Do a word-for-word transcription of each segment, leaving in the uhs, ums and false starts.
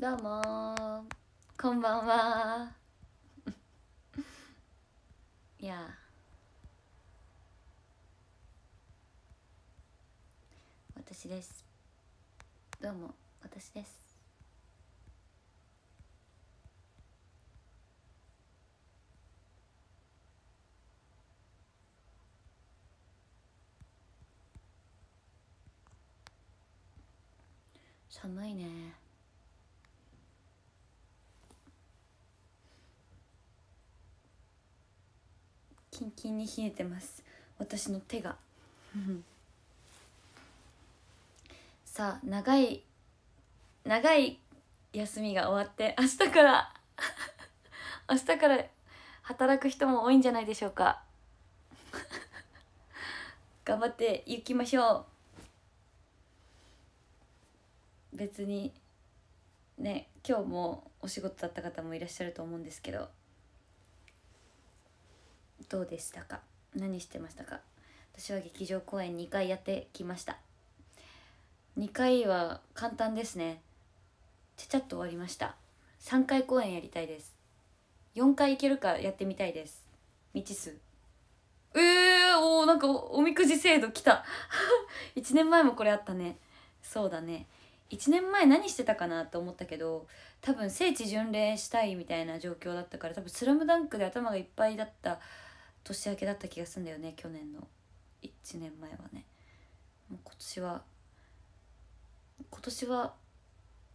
どうもーこんばんはーいやー私です。どうも私です。寒いね。キンキンに冷えてます私の手がさあ長い長い休みが終わって明日から明日から働く人も多いんじゃないでしょうか頑張っていきましょう。別にね今日もお仕事だった方もいらっしゃると思うんですけど、どうでしたか？何してましたか？私は劇場公演にかいやってきました。にかいは簡単ですね。ちゃちゃっと終わりました。さんかい公演やりたいです。よんかい行けるかやってみたいです。未知数。えー、おーなんか お, おみくじ制度来たいちねんまえもこれあったね。そうだね、いちねんまえ何してたかなと思ったけど、多分聖地巡礼したいみたいな状況だったから、多分スラムダンクで頭がいっぱいだった年明けだった気がするんだよね。去年のいちねんまえはね。もう今年は今年は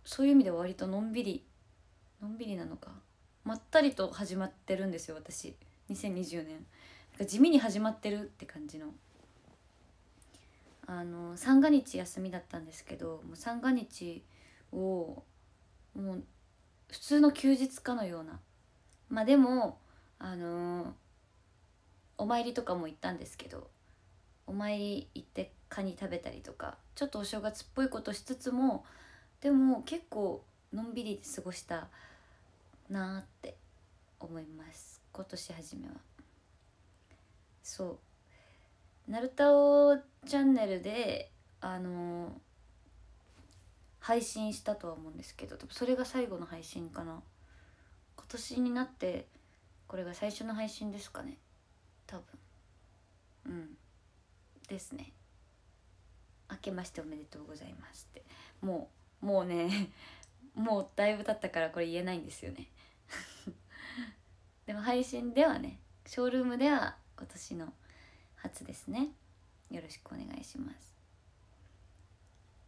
そういう意味では割とのんびりのんびりなのかまったりと始まってるんですよ私。にせんにじゅうねんなんか地味に始まってるって感じの。あの三が日休みだったんですけど、もう三が日をもう普通の休日かのような、まあでもあのー、お参りとかも行ったんですけど、お参り行ってカニ食べたりとかちょっとお正月っぽいことしつつも、でも結構のんびり過ごしたなーって思います今年初めは。そうなるたおチャンネルであのー、配信したとは思うんですけど、それが最後の配信かな。今年になってこれが最初の配信ですかね多分。うんですね。明けましておめでとうございますってもうもうねもうだいぶ経ったからこれ言えないんですよねでも配信ではね、ショールームでは今年の初ですね。よろしくお願いします。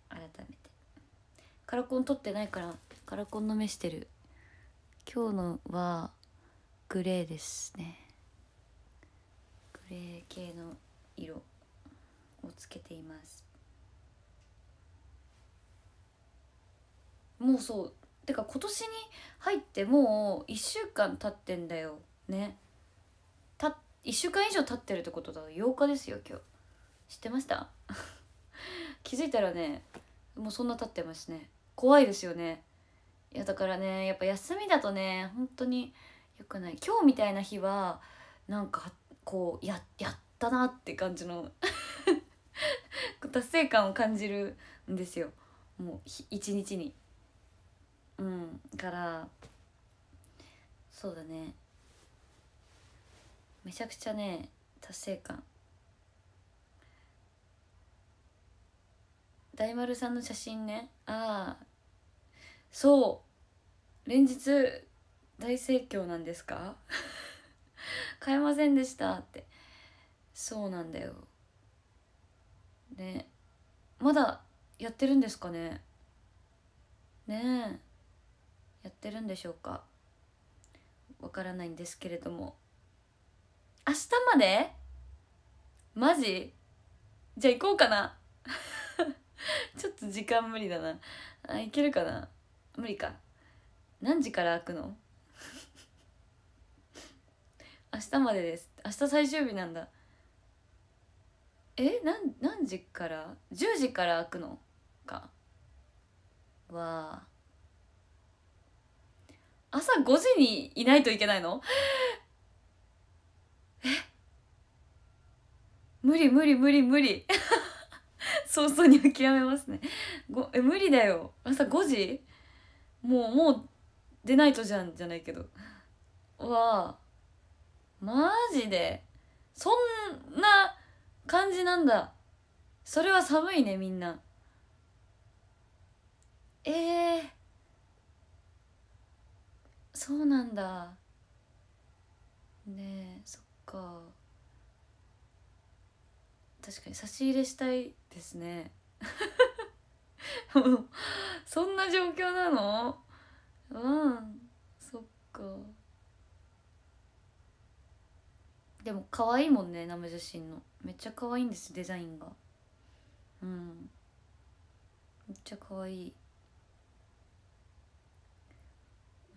改めてカラコン撮ってないからカラコンの目してる。今日のはグレーですね。グレー系の色をつけています。もうそうてか今年に入ってもういっしゅうかん経ってんだよね。いっしゅうかん以上経ってるってことだ。ようかですよ今日。知ってました気づいたらねもうそんな経ってますね。怖いですよね。いやだからねやっぱ休みだとね本当によくない。今日みたいな日はなんかこうや、やったなって感じの達成感を感じるんですよもう一日に。うんからそうだねめちゃくちゃね達成感。大丸さんの写真ね。ああそう連日大盛況なんですか買えませんでしたってそうなんだよね。まだやってるんですかね。ねえやってるんでしょうかわからないんですけれども。明日まで？マジ？じゃあ行こうかなちょっと時間無理だな。あ、行けるかな。無理か。何時から開くの明日までです。明日最終日なんだ。え、なん何時から？じゅうじから開くのか。わあ朝ごじにいないといけないのえ無理無理無理無理早々に諦めますね。ごえ無理だよ朝ごじもうもう出ないとじゃんじゃないけどわあマジでそんな感じなんだ。それは寒いねみんな。えー、そうなんだねえ。そっか確かに差し入れしたいですねそんな状況なの。うんそっかでも可愛いもんね生写真の。めっちゃ可愛いんですデザインが。うんめっちゃ可愛い。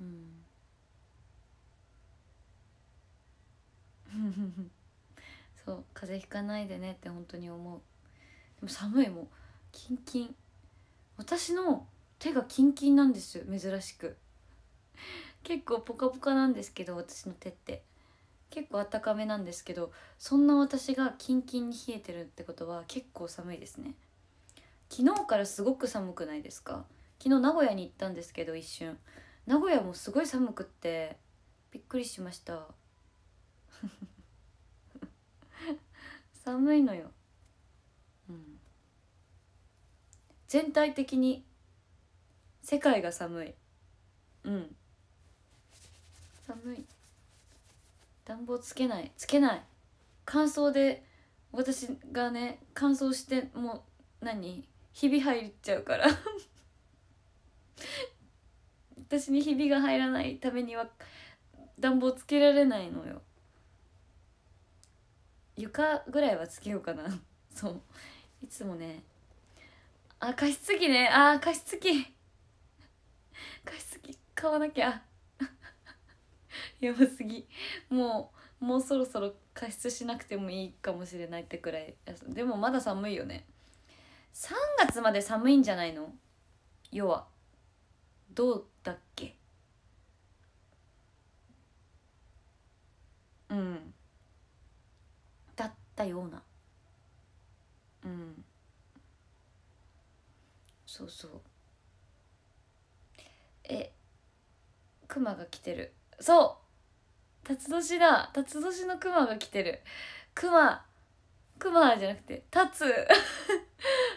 うんそう風邪ひかないでねって本当に思う。でも寒いもんキンキン。私の手がキンキンなんですよ珍しく。結構ポカポカなんですけど私の手って結構あったかめなんですけど、そんな私がキンキンに冷えてるってことは結構寒いですね。昨日からすごく寒くないですか。昨日名古屋に行ったんですけど一瞬名古屋もすごい寒くってびっくりしました寒いのよ、うん、全体的に世界が寒い。うん寒い。暖房つけないつけない。乾燥で私がね乾燥してもう何ひび入っちゃうから私にひびが入らないためには暖房つけられないのよ。床ぐらいはつけようかなそういつもねあ加湿器ねあ加湿器加湿器買わなきゃやばすぎ。もうもうそろそろ加湿しなくてもいいかもしれないってくらい。でもまだ寒いよね。さんがつまで寒いんじゃないの。要はどうだっけ。うんだったような。うんそうそう。えクマが来てる。そう辰年だ。辰年のクマが来てる。クマクマじゃなくてタツ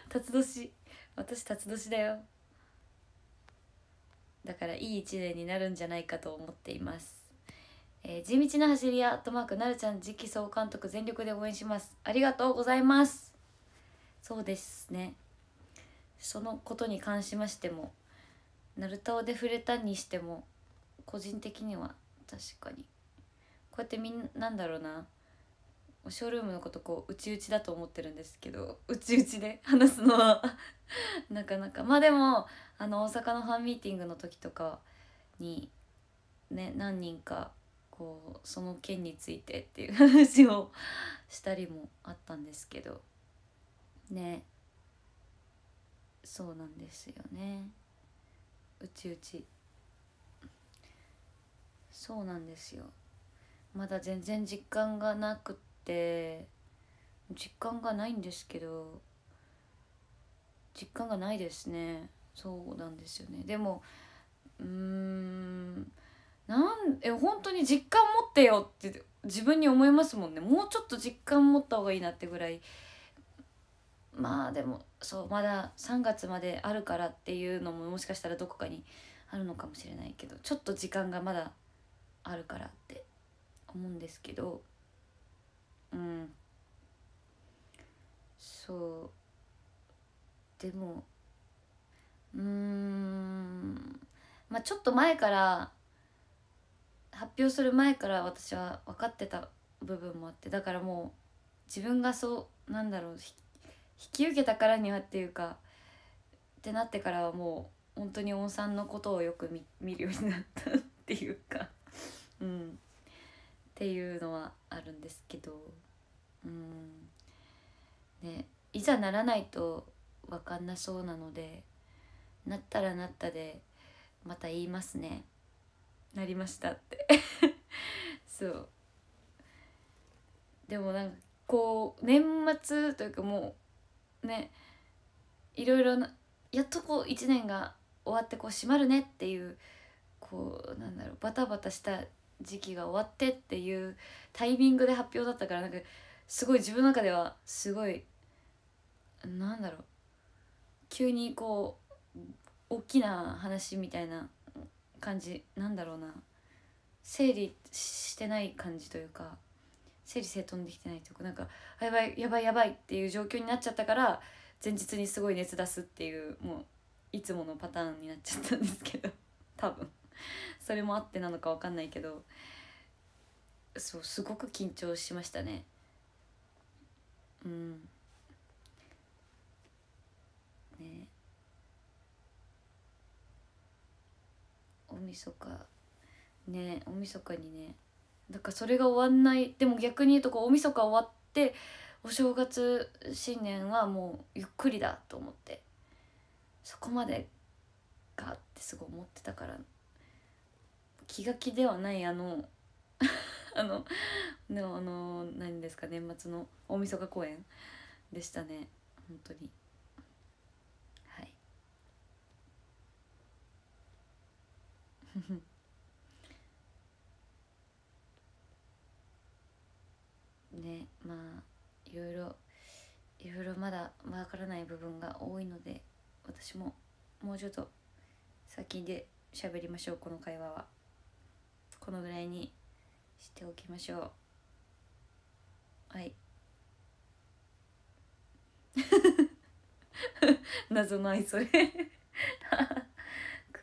辰年。私辰年だよ。だからいい一年になるんじゃないかと思っています。えー、地道な走り屋とマークなるちゃん次期総監督全力で応援します。ありがとうございます。そうですねそのことに関しましてもナルタオで触れたにしても個人的には確かにこうやってみんなんだろうなショールームのことこううちうちだと思ってるんですけどうちうちで話すのはなかなか。まあでもあの大阪のファンミーティングの時とかにね何人かこうその件についてっていう話をしたりもあったんですけどね。そうなんですよねうちうちそうなんですよ。まだ全然実感がなくって実感がないんですけど実感がないですね。そうなんですよね。でもうーんなんえ本当に実感持ってよって自分に思いますもんね。もうちょっと実感持った方がいいなってぐらい。まあでもそうまださんがつまであるからっていうのももしかしたらどこかにあるのかもしれないけどちょっと時間がまだあるからって思うんですけどうんそうでもうーんまあちょっと前から発表する前から私は分かってた部分もあってだからもう自分がそうなんだろう引き受けたからにはっていうかってなってからはもう本当にオンさんのことをよく 見, 見るようになったっていうかうんっていうのはあるんですけどうんねいざならないと分かんなそうなのでなったらなったでまた言いますねなりましたってそうでもなんかこう年末というかもうねいろいろなやっとこういちねんが終わってこう閉まるねっていう、こうなんだろう、バタバタした時期が終わってっていうタイミングで発表だったから、なんかすごい自分の中ではすごいなんだろう、急にこう大きな話みたいな感じなんだろうな、整理してない感じというか、整理整頓できてないというか、なんかやばいやばいやばいっていう状況になっちゃったから、前日にすごい熱出すっていう、もういつものパターンになっちゃったんですけど、多分それもあってなのか分かんないけど、そうすごく緊張しましたね。うんね、大晦日ね、大晦日にね、だからそれが終わんない。でも逆に言うと、こう大晦日終わってお正月新年はもうゆっくりだと思って、そこまでかってすごい思ってたから、気が気ではないあのあのでもあの何ですか、年末の大晦日公演でしたね、本当に。はい。ね、まあいろいろいろいろまだわからない部分が多いので、私ももうちょっと先で喋りましょう。この会話はこのぐらいにしておきましょう。はい。謎の愛想で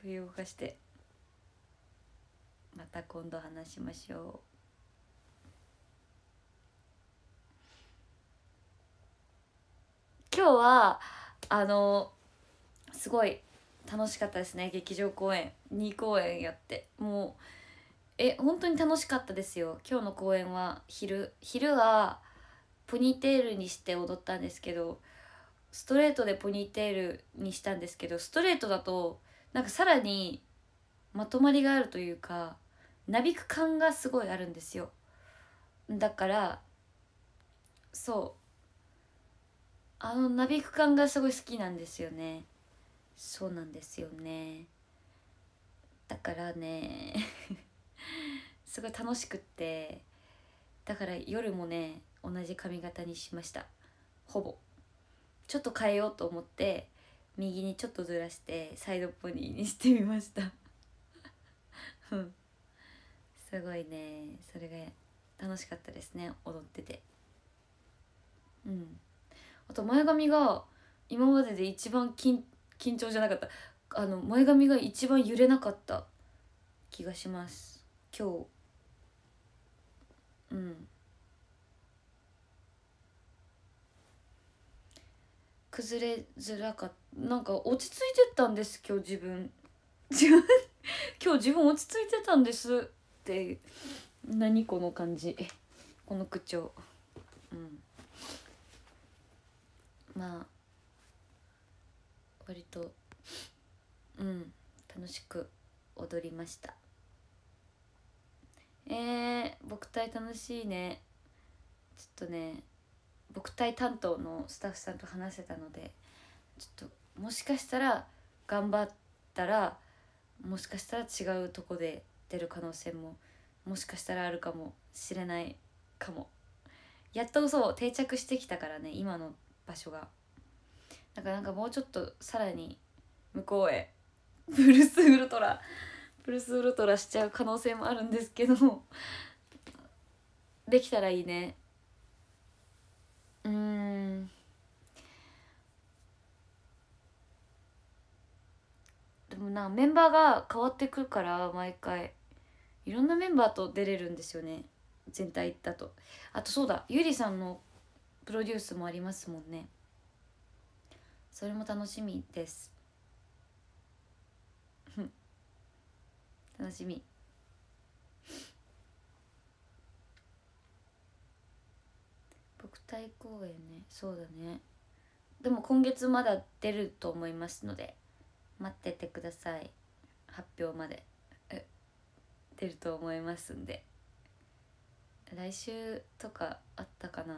首を動かして、また今度話しましょう。今日はあのすごい楽しかったですね。劇場公演に公演やって、もうえ本当に楽しかったですよ。今日の公演は昼昼はポニーテールにして踊ったんですけど、ストレートでポニーテールにしたんですけど、ストレートだとなんかさらにまとまりがあるというか、なびく感がすごいあるんですよ。だからそう、あのなびく感がすごい好きなんですよね。そうなんですよね。だからねすごい楽しくって、だから夜もね同じ髪型にしました。ほぼちょっと変えようと思って右にちょっとずらしてサイドポニーにしてみましたうん、すごいね、それが楽しかったですね、踊ってて。うん、あと前髪が今までで一番緊緊張じゃなかった、あの前髪が一番揺れなかった気がします今日。うん、崩れづらかった、なんか落ち着いてたんです今日自分自分今日自分落ち着いてたんですって。何この感じ、この口調。うん、まあ割とうん楽しく踊りました。えー、僕隊楽しいね。ちょっとね僕隊担当のスタッフさんと話せたので、ちょっともしかしたら頑張ったらもしかしたら違うとこで出る可能性ももしかしたらあるかもしれないかも。やっとそう定着してきたからね、今の場所が。だからなんかもうちょっとさらに向こうへプルスウルトラプルスウルトラしちゃう可能性もあるんですけどできたらいいね。うーん、でもなメンバーが変わってくるから、毎回いろんなメンバーと出れるんですよね、全体だと。あとそうだ、ゆりさんのプロデュースもありますもんね。それも楽しみです楽しみ僕隊公演ね。そうだね、でも今月まだ出ると思いますので待っててください。発表まで出ると思いますんで。来週とかあったかな、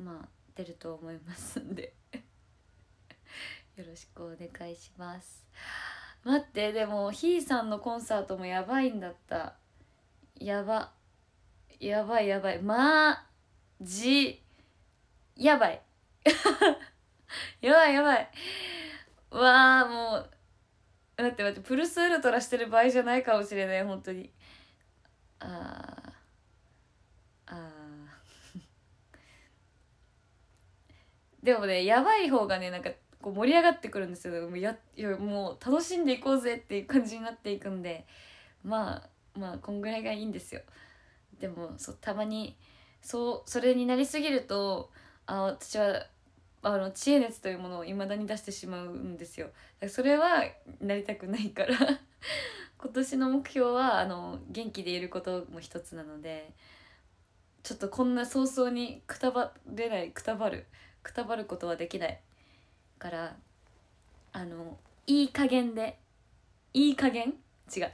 まあ出ると思いますんでよろしくお願いします。待って、でもひーさんのコンサートもやばいんだった。やばやばいやばい、まじやばいやばいやばい、わあ、もう待って待って、プルスウルトラしてる場合じゃないかもしれない、本当に。あーあーでもね、やばい方がね、なんかこう盛り上がってくるんですよ。もうや、いや、もう楽しんでいこうぜっていう感じになっていくんで、まあまあこんぐらいがいいんですよ。でもそうたまにそうそれになりすぎると、あ、私はあの知恵熱というものを未だに出してしまうんですよ。だからそれはなりたくないから今年の目標はあの元気でいることも一つなので、ちょっとこんな早々にくたばれない、くたばるくたばることはできないから、あのいい加減でいい加減違う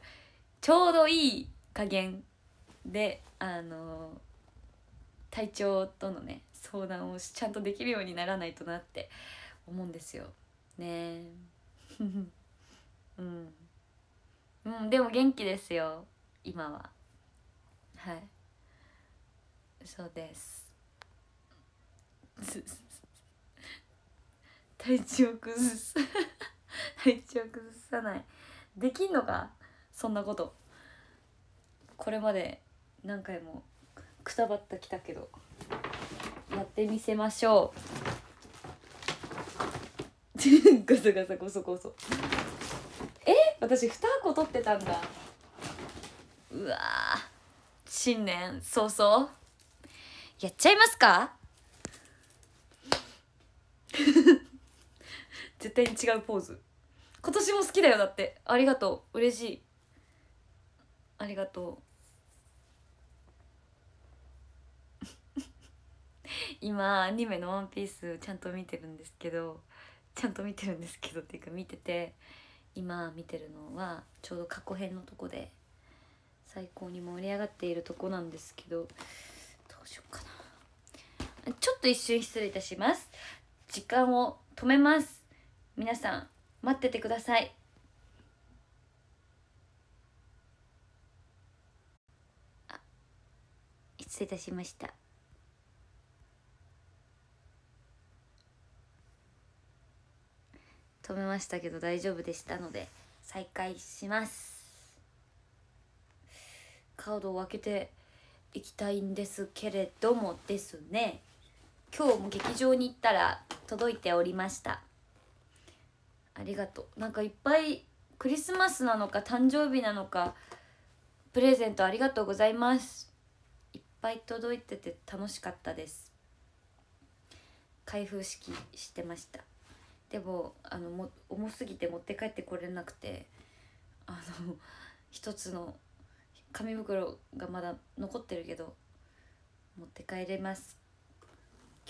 ちょうどいい加減で、あの体調とのね相談をちゃんとできるようにならないとなって思うんですよねうん、うん、でも元気ですよ今は。はい、そうです体調崩す体調崩さないできんのか、そんなこと。これまで何回もくたばってきたけど、やってみせましょうガサガサゴソゴソ。え、私にはこ取ってたんだ。うわ、新年早々やっちゃいますか絶対に違うポーズ。今年も好きだよ、だって。ありがとう、嬉しい、ありがとう。今アニメのワンピースちゃんと見てるんですけどちゃんと見てるんですけどっていうか見てて、今見てるのはちょうど過去編のとこで最高に盛り上がっているとこなんですけど、どうしようかな。ちょっと一瞬失礼いたします。時間を止めます。皆さん待っててください。あ、失礼いたしました。止めましたけど大丈夫でしたので再開します。カードを開けていきたいんですけれどもですね、今日も劇場に行ったら届いておりました。ありがとう。なんかいっぱいクリスマスなのか誕生日なのかプレゼントありがとうございます。いっぱい届いてて楽しかったです。開封式してました。でもあのも重すぎて持って帰ってこれなくて、あの一つの紙袋がまだ残ってるけど持って帰れます。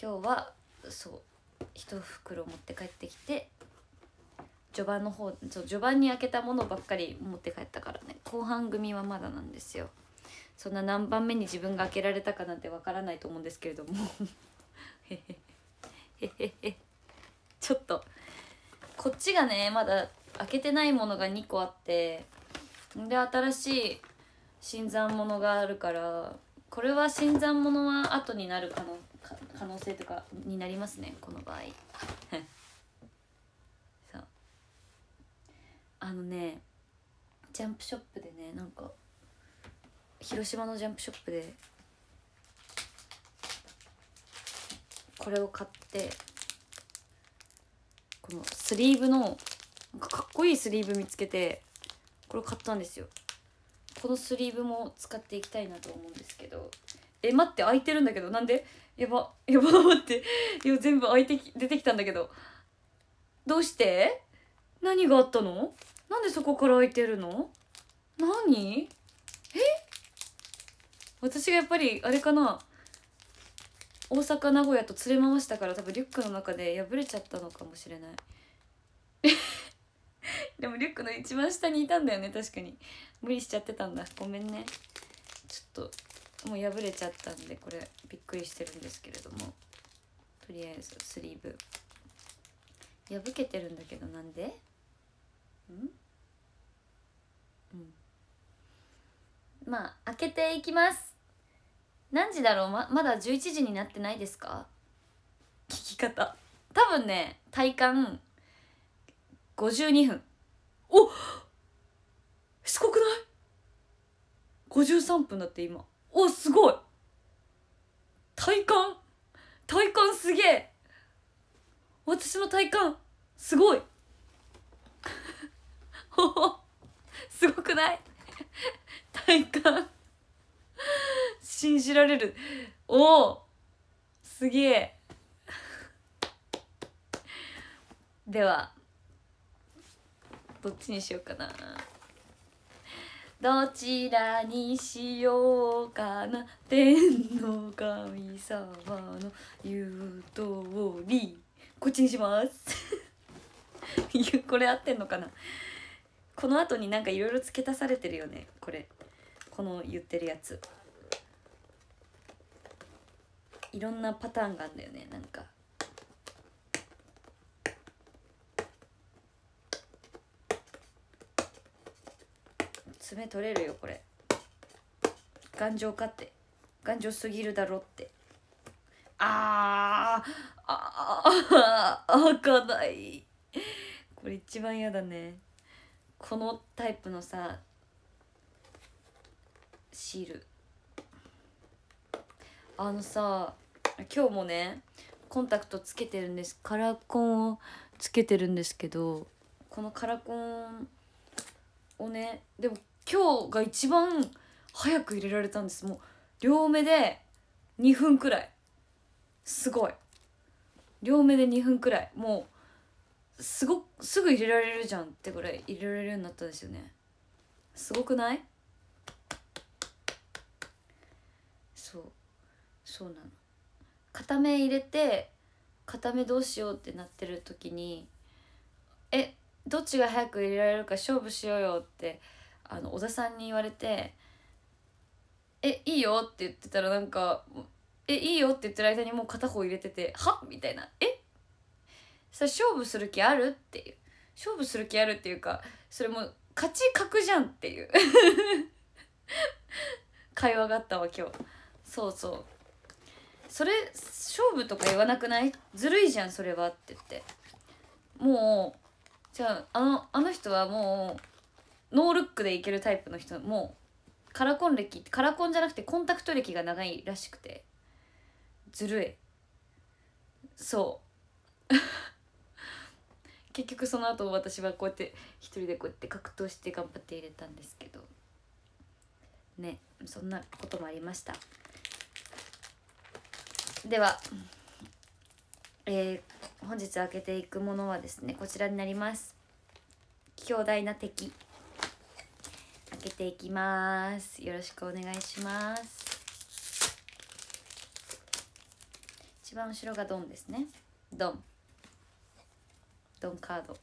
今日はそう一袋持って帰ってきて、序盤の方、そう序盤に開けたものばっかり持って帰ったからね、後半組はまだなんですよ。そんな何番目に自分が開けられたかなんてわからないと思うんですけれどもへへへへへへ、ちょっとこっちがねまだ開けてないものがにこあって、で新しい新参者があるから、これは新参者は後になる可能、可能性とかになりますね、この場合そうあのねジャンプショップでね、なんか広島のジャンプショップでこれを買って、このスリーブのなんかかっこいいスリーブ見つけてこれ買ったんですよ。このスリーブも使っていきたいなと思うんですけど、え、待って、開いてるんだけど、なんで、やばやば、待って、いや全部開いて出てきたんだけど、どうして、何があったの、なんでそこから開いてるの、何、え、私がやっぱりあれかな、大阪名古屋と連れ回したから多分リュックの中で破れちゃったのかもしれないでもリュックの一番下にいたんだよね、確かに無理しちゃってたんだ、ごめんね。ちょっともう破れちゃったんでこれびっくりしてるんですけれども、とりあえずスリーブ破けてるんだけど、なんで？うんうん、まあ開けていきます。何時だろう。 ま, まだじゅういちじになってないですか？聞き方多分ね、体感ごじゅうにふん。おっ、しつこくない？ごじゅうさんぷんだって今。お、すごい。体感体感すげえ。私の体感すごいすごくない？体感信じられる。おお、すげえではどっちにしようかな。どちらにしようかな。天の神様の言う通り、こっちにしますこれ合ってんのかな。この後になんかいろいろ付け足されてるよね、これ。この言ってるやつ、いろんなパターンがあるんだよね。なんか爪取れるよこれ。頑丈かって、頑丈すぎるだろって。あーあー開かない。これ一番嫌だね、このタイプのさシール。あのさ、今日もねコンタクトつけてるんです。カラコンをつけてるんですけど、このカラコンをね、でも今日が一番早く入れられたんです。もう両目でにふんくらい。すごい。両目でにふんくらい、もうすごすぐ入れられるじゃんってぐらい入れられるようになったんですよね。すごくない？そうそうなの。片目入れて、片目どうしようってなってる時に、えどっちが早く入れられるか勝負しようよってあの小田さんに言われて、えいいよって言ってたら、なんかえいいよって言ってる間にもう片方入れてて、はみたいな。えそれ勝負する気あるっていう、勝負する気あるっていうか、それもう勝ち確じゃんっていう会話があったわ今日。そうそう、それ勝負とか言わなくない？ずるいじゃんそれはって言って。もうじゃああの、あの人はもうノールックでいけるタイプの人。もうカラコン歴、カラコンじゃなくてコンタクト歴が長いらしくて、ずるい。そう結局その後私はこうやって一人でこうやって格闘して頑張って入れたんですけどね。そんなこともありました。では、えー、本日開けていくものはですね、こちらになります。強大な敵、開けていきます。よろしくお願いします。一番後ろがドンですね。ドンドンカード、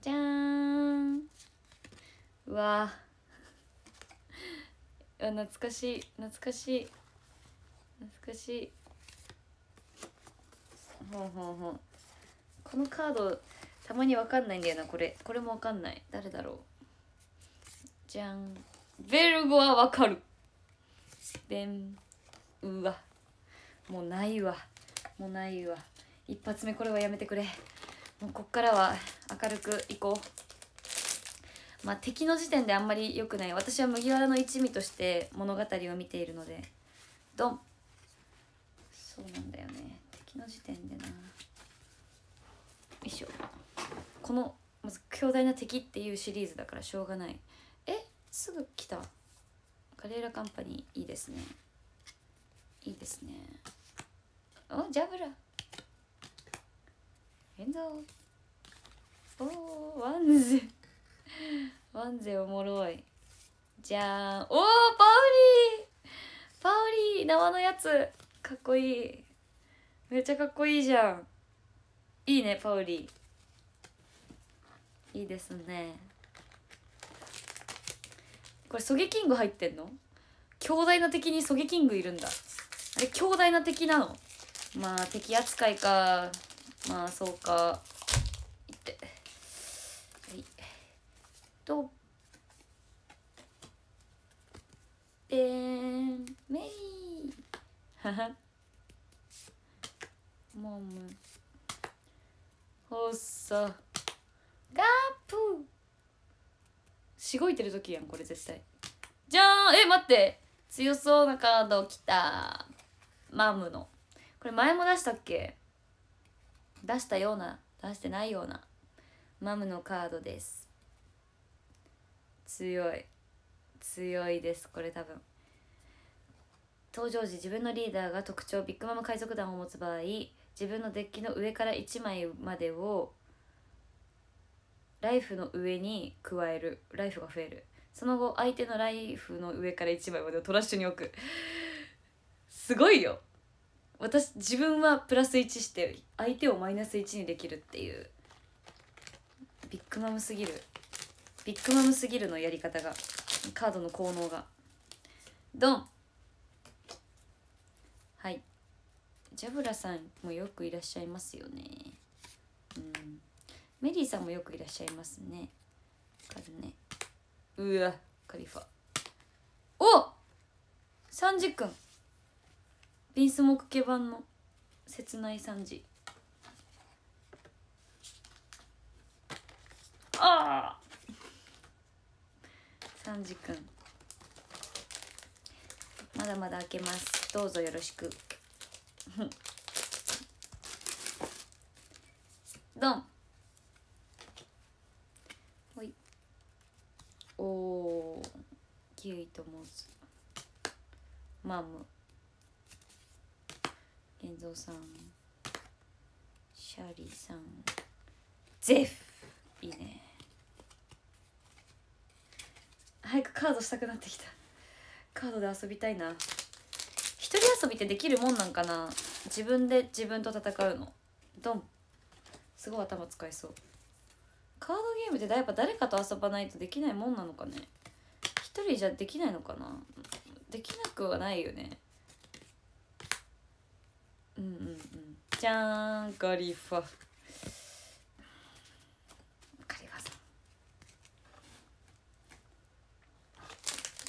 じゃーん。うわー懐かしい懐かしい懐かしい。ほんほんほん。このカードたまに分かんないんだよな。これこれも分かんない。誰だろう。じゃん。ベルゴは分かる。ベン。うわ、もうないわ、もうないわ。一発目これはやめてくれ。もうこっからは明るくいこう。まあ敵の時点であんまり良くない。私は麦わらの一味として物語を見ているので。ドン。そうなんだよね、敵の時点でな。よいしょ。このまず強大な敵っていうシリーズだからしょうがない。えすぐ来た。カレーラカンパニー、いいですねいいですね。おジャブラエンゾー。おワンゼワンゼおもろい。じゃーん。おーパオリーパオリー縄のやつかっこいい。めっちゃかっこいいじゃん。いいねパウリー、いいですね。これソゲキング入ってんの？強大な敵にソゲキングいるんだ。あれ強大な敵なの？まあ敵扱いか。まあそうか。とペンメイもむほそがぷしごいてる時やんこれ絶対。じゃーん、え待って、強そうなカードきたマムの。これ前も出したっけ？出したような出してないようなマムのカードです。強い強いですこれ。多分登場時自分のリーダーが特徴ビッグマム海賊団を持つ場合、自分のデッキの上からいちまいまでをライフの上に加える。ライフが増える。その後相手のライフの上からいちまいまでをトラッシュに置くすごいよ。私自分はプラスいちして相手をマイナスいちにできるっていうビッグマムすぎる、ビッグマムすぎるのやり方が、カードの効能が。ドン。はい、ジャブラさんもよくいらっしゃいますよね。うん、メリーさんもよくいらっしゃいますね。わかるね。うわ、カリファ。お三時くん、ビンスモクケ版の切ないさんじ。ああさんじくん、まだまだ開けます、どうぞよろしくドン。ほい、おおキウイとモズマム健三さん、シャリさん、ゼフ、いいね。早くカードしたくなってきた。カードで遊びたいな。一人遊びってできるもんなんかな。自分で自分と戦うの。ドン。すごい頭使いそう。カードゲームってやっぱ誰かと遊ばないとできないもんなのかね。一人じゃできないのかな。できなくはないよね。うんうんうん、じゃーん、カリファ、カリファさ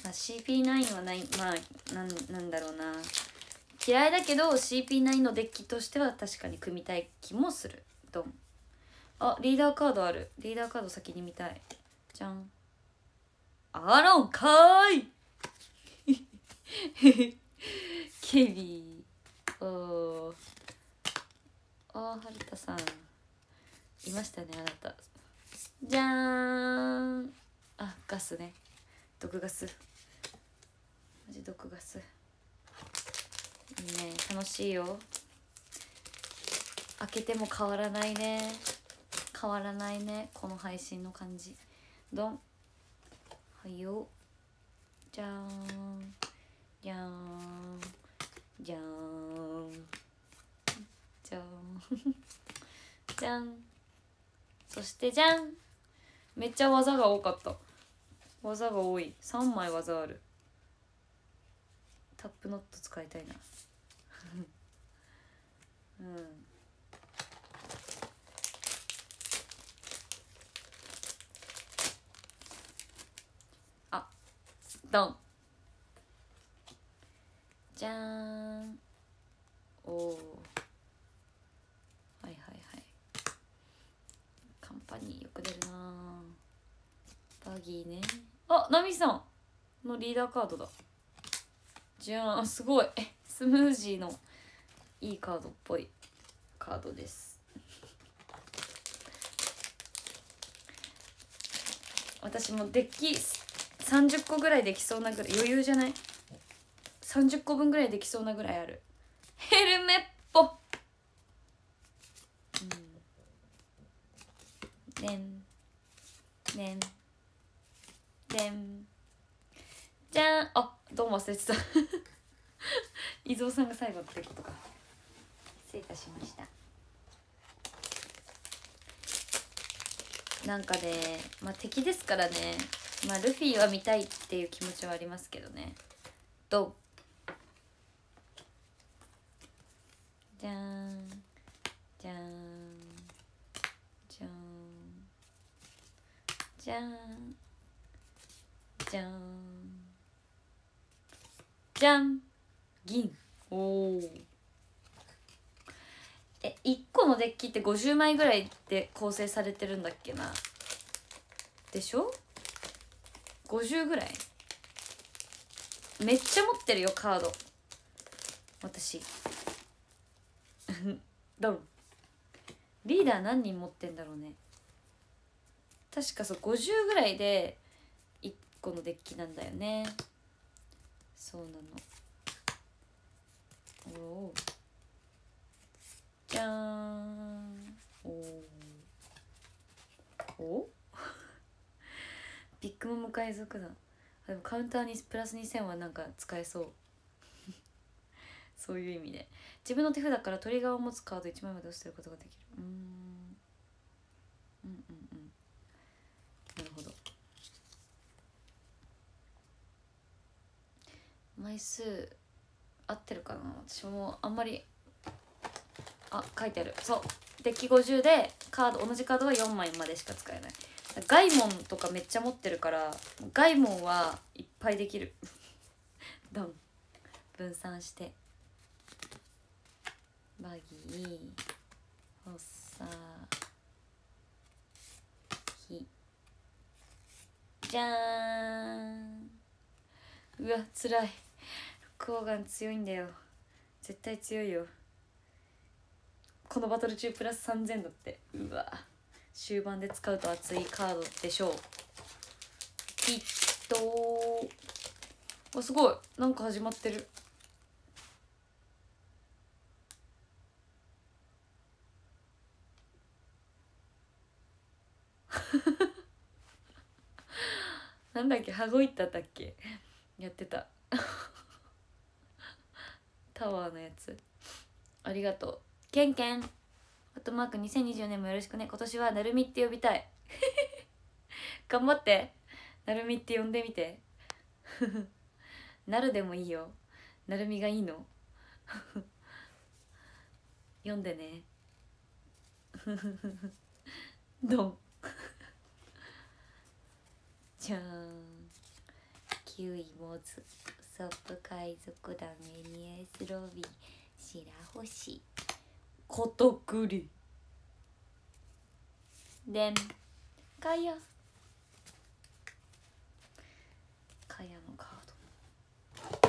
ん、まあ、シーピーナイン はない、まあなんなんだろうな、嫌いだけど シーピーナイン のデッキとしては確かに組みたい気もする。ドン。あ、リーダーカードある。リーダーカード先に見たい。じゃん、アロンかーいケビー、おお、はるたさんいましたね、あなた。じゃーん、あ、ガスね、毒ガス、マジ毒ガス、いいね、楽しいよ。開けても変わらないね、変わらないね、この配信の感じ。ドン。はいよ、じゃーん、じゃーん、じゃーん、じゃーんじゃん、そしてじゃん。めっちゃ技が多かった。技が多い。さんまい技ある。タップノット使いたいなうん、あ、ドン。じゃーん、おお、はいはいはい、カンパニーよく出るな。バギーね。あ、ナミさんのリーダーカードだ。じゃん、すごいスムージーのいいカードっぽいカードです私もデッキさんじゅっこぐらいできそうなぐらい、余裕じゃない？さんじゅっこぶんぐらいできそうなぐらいある。ヘルメッポ、うん、でんでんでん、じゃん。あ、どうも忘れてた伊蔵さんが最後ってことか。失礼いたしました。なんかね、まあ敵ですからね、まあルフィは見たいっていう気持ちはありますけどね。どう、じゃーん、じゃーん、じゃーん、じゃーんじゃーんじゃん、銀。おお。え、いっこのデッキってごじゅうまいぐらいで構成されてるんだっけな。でしょ?ごじゅうぐらい。めっちゃ持ってるよカード私だろ。リーダー何人持ってんだろうね。確かそうごじゅうぐらいでいっこのデッキなんだよね。そうなの。おーじゃーん。おーおビッグモム海賊団。でもカウンターにプラスにせんはなんか使えそうそういう意味で自分の手札からトリガーを持つカードいちまいまで押してることができる。うーんうんうんうんなるほど。枚数合ってるかな。私もあんまりあ書いてある。そうデッキごじゅうでカード同じカードはよんまいまでしか使えない。ガイモンとかめっちゃ持ってるからガイモンはいっぱいできるドン分散してバギーホッサヒじゃーん。うわつらい。ロックオーガン強いんだよ。絶対強いよ。このバトル中プラスさんぜんだって。うわ終盤で使うと熱いカードでしょうきっと。あすごいなんか始まってる。なんだっけ羽子板だっけやってたタワーのやつ。ありがとうケンケン。あとマークにせんにじゅうよねんもよろしくね。今年はなるみって呼びたい頑張ってなるみって呼んでみてなるでもいいよ。なるみがいいの読んでねドンじゃーん。きゅういモズソップ海賊団メニエスロビー白星ことくりでんかやかやのカード、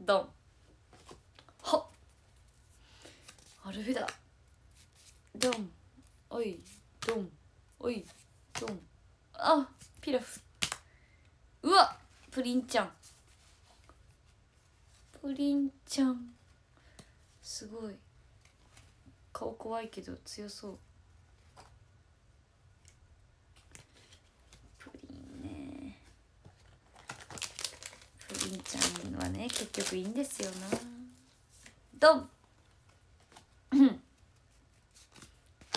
うん、ドンはっアルフィダドンおいドンおいドン。あ、ピラフ。うわ、プリンちゃん。プリンちゃん。すごい。顔怖いけど強そう。プリンね。プリンちゃんはね、結局いいんですよな。ドン。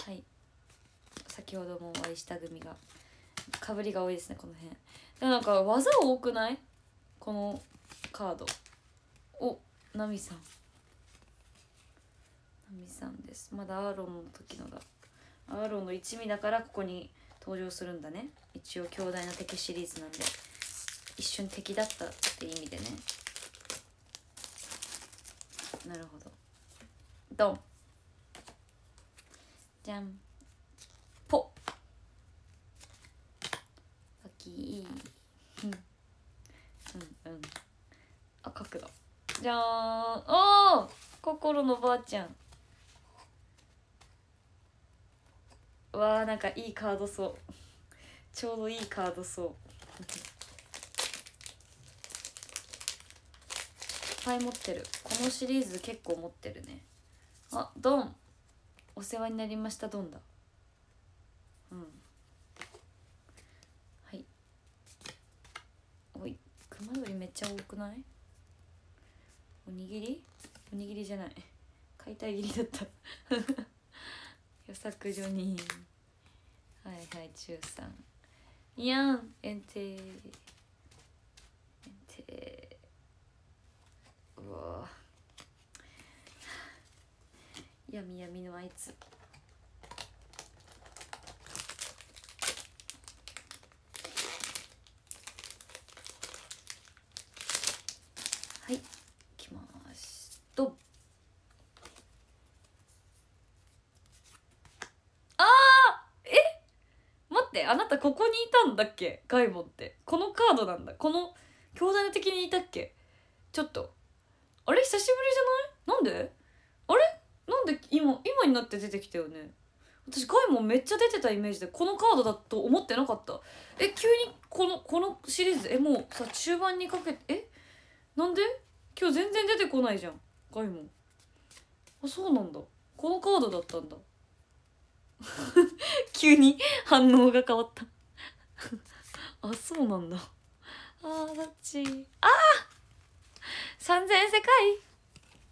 はい。先ほどもお会いした組が。かぶりが多いですねこの辺。でもなんか技多くないこのカード。おナミさんナミさんです。まだアーロンの時のだ。アーロンの一味だからここに登場するんだね。一応強大な敵シリーズなんで一瞬敵だったって意味でね。なるほどドンじゃんポッいいうんうんあ角度じゃーん。おお心のばあちゃんわーなんかいいカードそうちょうどいいカードそういっぱい持ってる。このシリーズ結構持ってるね。あドンお世話になりましたドンだ。うん熊鳥めっちゃ多くない。おにぎりおにぎりじゃない解体切りだった予作所にはいはい中さんいやん。園庭園庭わ闇闇のあいつ。はい、来まーす。どん。あー、え、待って、あなたここにいたんだっけ、ガイモンって。このカードなんだ。この兄弟的にいたっけ。ちょっと。あれ、久しぶりじゃない？なんで？あれ？なんで今、今になって出てきたよね。私ガイモンめっちゃ出てたイメージで、このカードだと思ってなかった。え、急にこのこのシリーズ、え、もうさ中盤にかけて、え、なんで今日全然出てこないじゃん、ガイモン。あ、そうなんだ、このカードだったんだ急に反応が変わったあ、そうなんだ。あー、だっちー、あーさんぜん世界、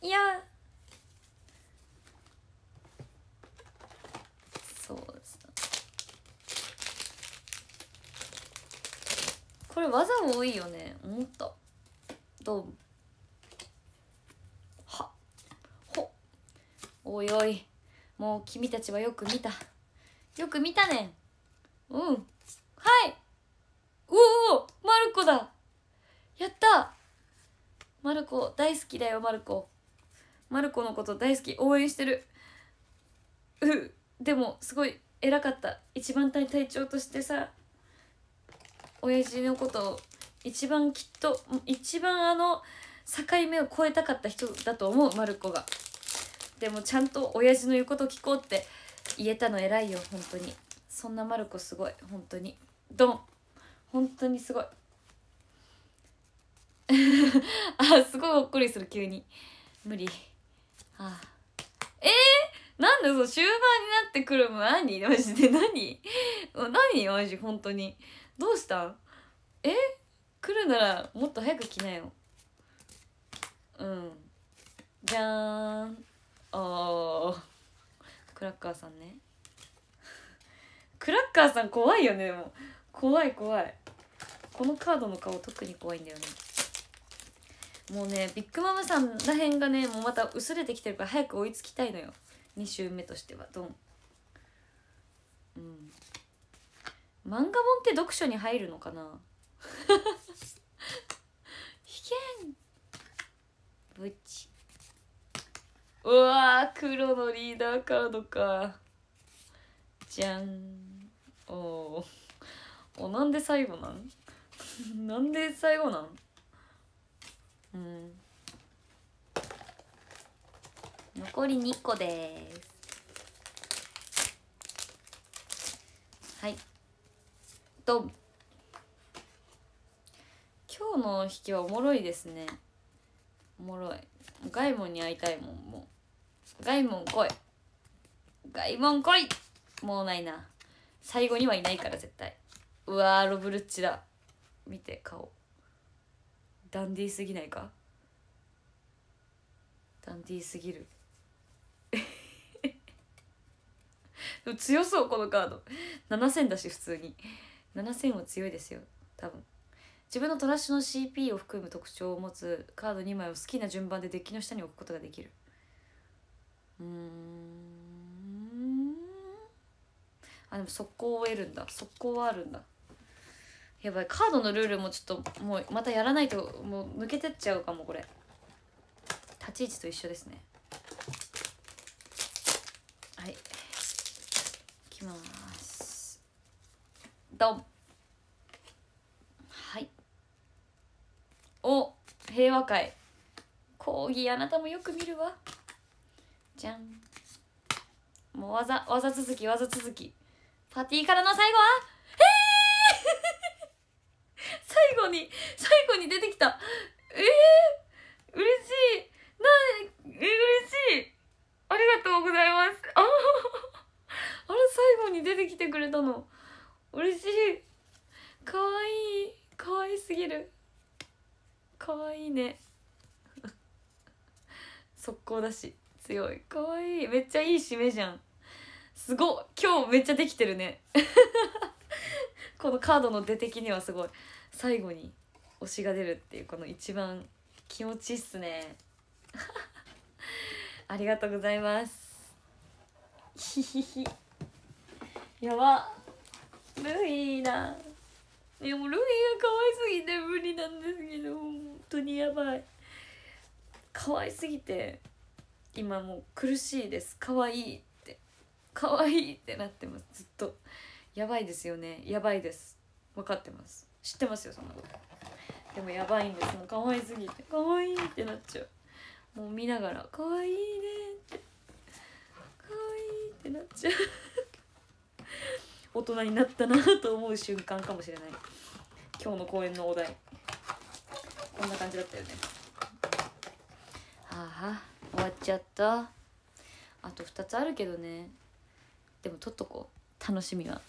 いやー、そうですね。これ技多いよね、思った。どうはほ、おいおい、もう君たちはよく見た、よく見たねん。うん、はい、おお、マルコだ、やった、マルコ大好きだよ、マルコ、マルコのこと大好き、応援してる。うっ、でもすごい偉かった、一番隊長としてさ、親父のことを一番、きっと一番あの境目を越えたかった人だと思う、マルコが。でもちゃんと親父の言うこと聞こうって言えたの偉いよ、本当に。そんなマルコすごい、本当にドン、本当にすごいあ、すごいほっこりする、急に無理。ああ、えーなんで、そう終盤になってくるの、何マジで、何何マジ、本当にどうした、え、来るならもっと早く来なよ。うん、じゃーん、あー、クラッカーさんねクラッカーさん怖いよね、もう怖い怖い、このカードの顔特に怖いんだよね。もうね、ビッグマムさんらへんがね、もうまた薄れてきてるから、早く追いつきたいのよ、に週目としては。ドン。うん、漫画本って読書に入るのかなひけんぶち、うわー、黒のリーダーカードか、じゃん。おーお、なんで最後なん？なんで最後なん？うん、残りにこです。はい、ドン。今日の引きはおもろいですね、おもろい。ガイモンに会いたいもん、もうガイモン来い、ガイモン来い。もうないな、最後にはいないから絶対。うわー、ロブルッチだ、見て顔、ダンディーすぎないか、ダンディーすぎる強そう、このカードななせんだし、普通にななせんは強いですよ、多分。自分のトラッシュの シーピー を含む特徴を持つカードにまいを好きな順番でデッキの下に置くことができる。うーん、あ、でも速攻を得るんだ、速攻はあるんだ。やばい、カードのルールもちょっと、もうまたやらないと、もう抜けてっちゃうかも、これ立ち位置と一緒ですね。はい、きます、ドン。はい、お、平和会、講義、あなたもよく見るわ。じゃん、もう技技続き、技続き、パティからの最後は、えー、最後に最後に出てきた、ええー、嬉しい、な、え、嬉しい、ありがとうございます。ああれ、最後に出てきてくれたの、嬉しい。かわいい、かわいすぎる、かわいいね速攻だし、強い、かわいい、めっちゃいい締めじゃん、すごっ、今日めっちゃできてるねこのカードの出的にはすごい、最後に推しが出るっていう、この一番気持ちいいっすね。ありがとうございます。ひひひ、やば、ルイだ。でもルイが可愛すぎて無理なんですけど、本当にやばい、可愛すぎて今もう苦しいです。可愛いって、可愛いってなってます、ずっと。やばいですよね、やばいです、分かってます、知ってますよそんなこと。でもやばいんです、もう可愛すぎて、可愛いってなっちゃう。もう見ながら可愛いねって、可愛いってなっちゃう大人になったなと思う瞬間かもしれない。今日の公演のお題こんな感じだったよね。はあ、はあ、終わっちゃった。あとふたつあるけどね。でも撮っとこう、楽しみは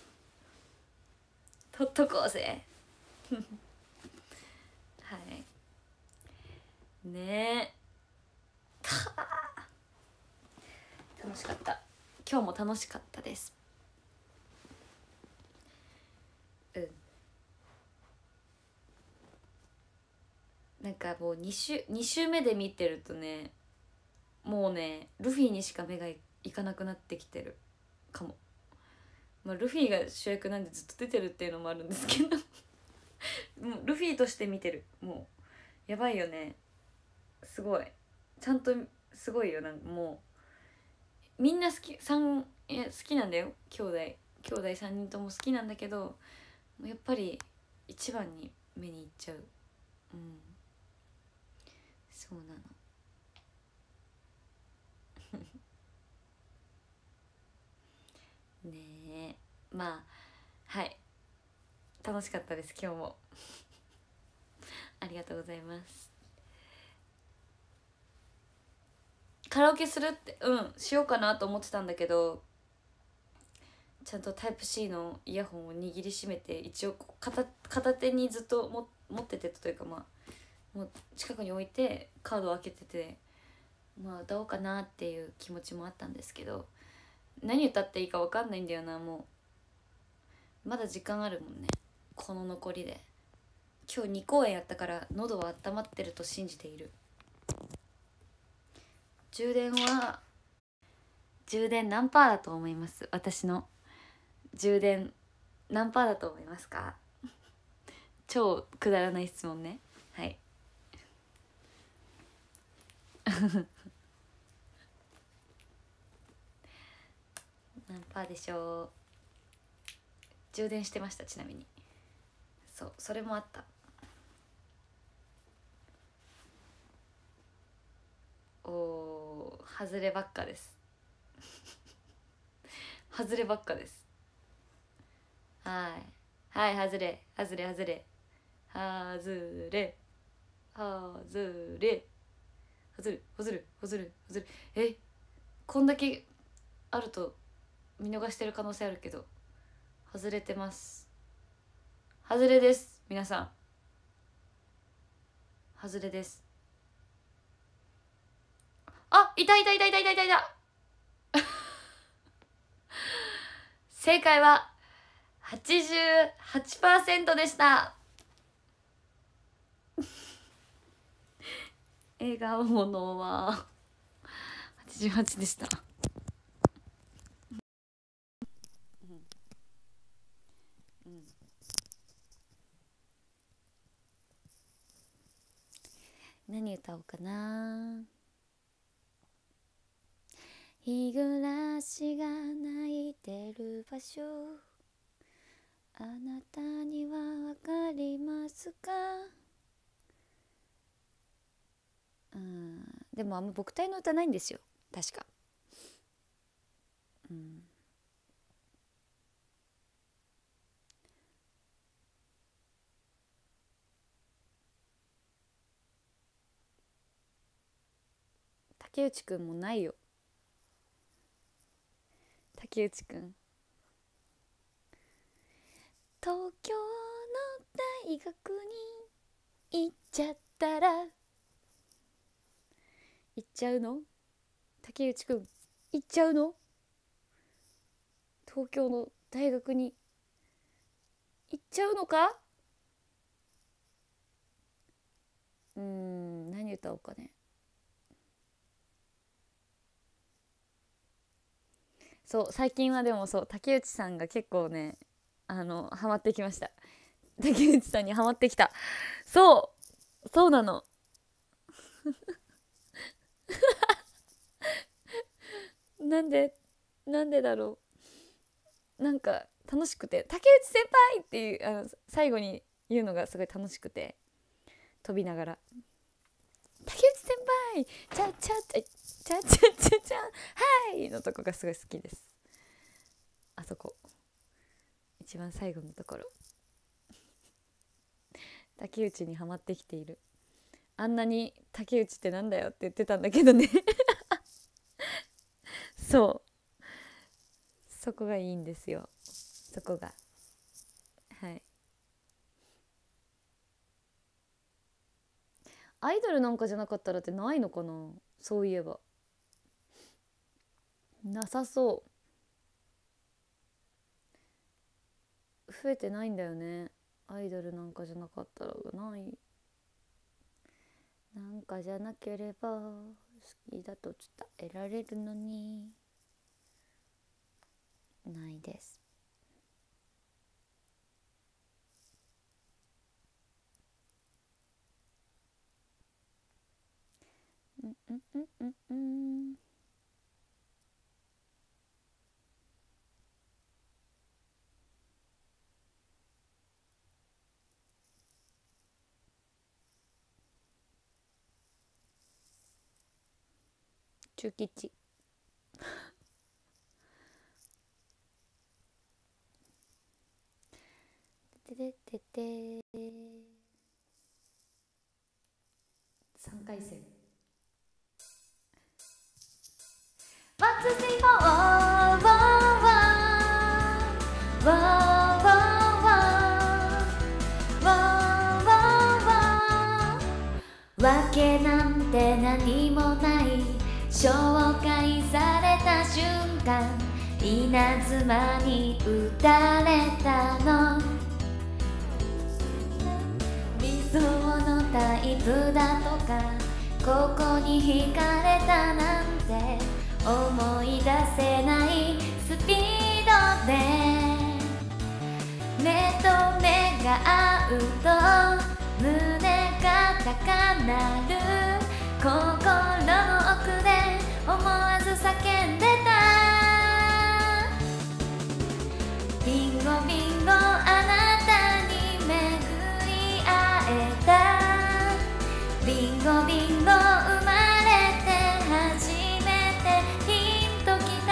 撮っとこうぜはいねえ楽しかった、今日も楽しかったです。うん、なんかもう2週2週目で見てるとね、もうねルフィにしか目が い, いかなくなってきてるかも。まあ、ルフィが主役なんでずっと出てるっていうのもあるんですけどもうルフィとして見てる。もうやばいよね、すごい、ちゃんとすごいよ。なんかもうみんな好き、さんいや好きなんだよ、兄弟兄弟さんにんとも好きなんだけど、やっぱり一番に目にいっちゃう。うん、そうなのねえ、まあはい、楽しかったです今日もありがとうございます。カラオケするってうんしようかなと思ってたんだけど、ちゃんとタイプ C のイヤホンを握りしめて、一応 片, 片手にずっとも持ってて、というかまあもう近くに置いてカードを開けてて、まあ歌おうかなっていう気持ちもあったんですけど、何歌っていいか分かんないんだよな。もうまだ時間あるもんね、この残りで。今日にこうえんやったから喉は温まってると信じている。充電は充電何パーだと思います？私の充電何パーだと思いますか超くだらない質問ね、はい何パーでしょう。充電してました、ちなみに。そう、それもあった。おー、外ればっかです外ればっかです。はいはい、外れ外れ外れ外れ外れ外れ外れ外れ外れ。え、こんだけあると見逃してる可能性あるけど、外れてます。外れです、皆さん、外れです。あ、いたいたいたいたいたいたいた正解ははちじゅうはちパーセント でした笑顔のははちじゅうはちでしたうん、うん、何歌おうかな。日暮らしが泣いてる場所、あなたにはわかりますか。うん、でもあんま僕体の歌ないんですよ、確か。うん、竹内くんもないよ、竹内くん。東京の大学に行っちゃったら、行っちゃうの？竹内くん、行っちゃうの？東京の大学に行っちゃうのか？うーん、何歌おうかね。そう最近はでもそう竹内さんが結構ねあのハマってきました。竹内さんにハマってきた。そうそうなの。なんでなんでだろう。なんか楽しくて竹内先輩っていうあの最後に言うのがすごい楽しくて飛びながら竹内先輩チャチャチャチャチャチャチャはいのとこがすごい好きです。あそこ一番最後のところ竹内にハマってきている。あんなに竹内ってなんだよって言ってたんだけどねそうそこがいいんですよ。そこがはいアイドルなんかじゃなかったらってないのかな。そういえばなさそう。増えてないんだよねアイドルなんかじゃなかったらがない。なんかじゃなければ好きだと伝えられるのにないです。うんうんうんうんうん。中吉ててててさんかい戦ワンツースリーフォーワンワンワンわけなんて何もない紹介された瞬間稲妻に打たれたの理想のタイプだとかここに惹かれたなんて思い出せないスピードで目と目が合うと胸が高鳴る心の奥で思わず叫んでたビンゴビンゴあなたに巡り会えたビンゴビンゴ生まれて初めてピンときた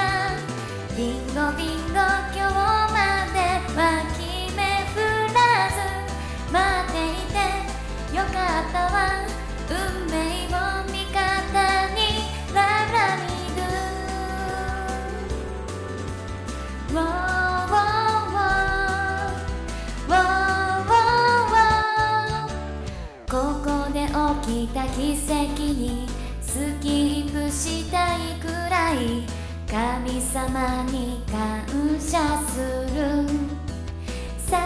ビンゴビンゴ今日までは決め振らず待っていたよかったわ運命も味方にララミドゥ Wow Wow Wow ここで起きた奇跡にスキップしたいくらい神様に感謝するさ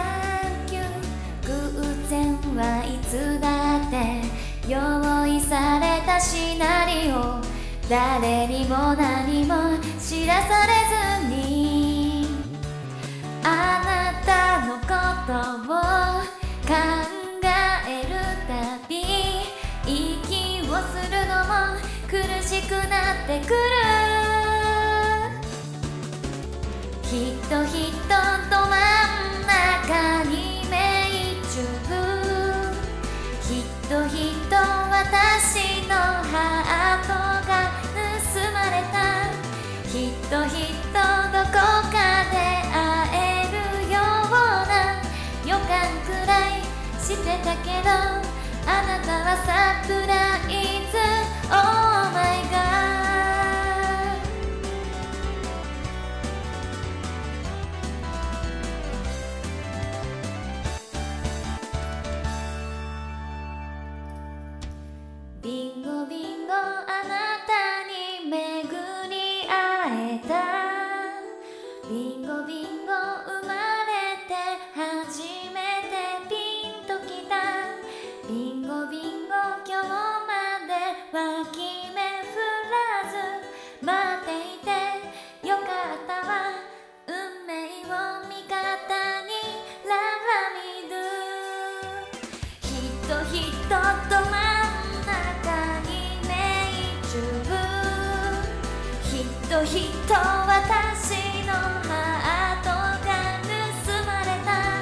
偶然はいつだって用意されたシナリオ誰にも何も知らされずにあなたのことを考えるたび息をするのも苦しくなってくるきっときっとど真ん中にきっときっと私のハートが盗まれたきっときっとどこかで会えるような予感くらいしてたけどあなたはサプライズ Oh my god「ビンゴビンゴ今日までは君」と人私のハートが盗まれた。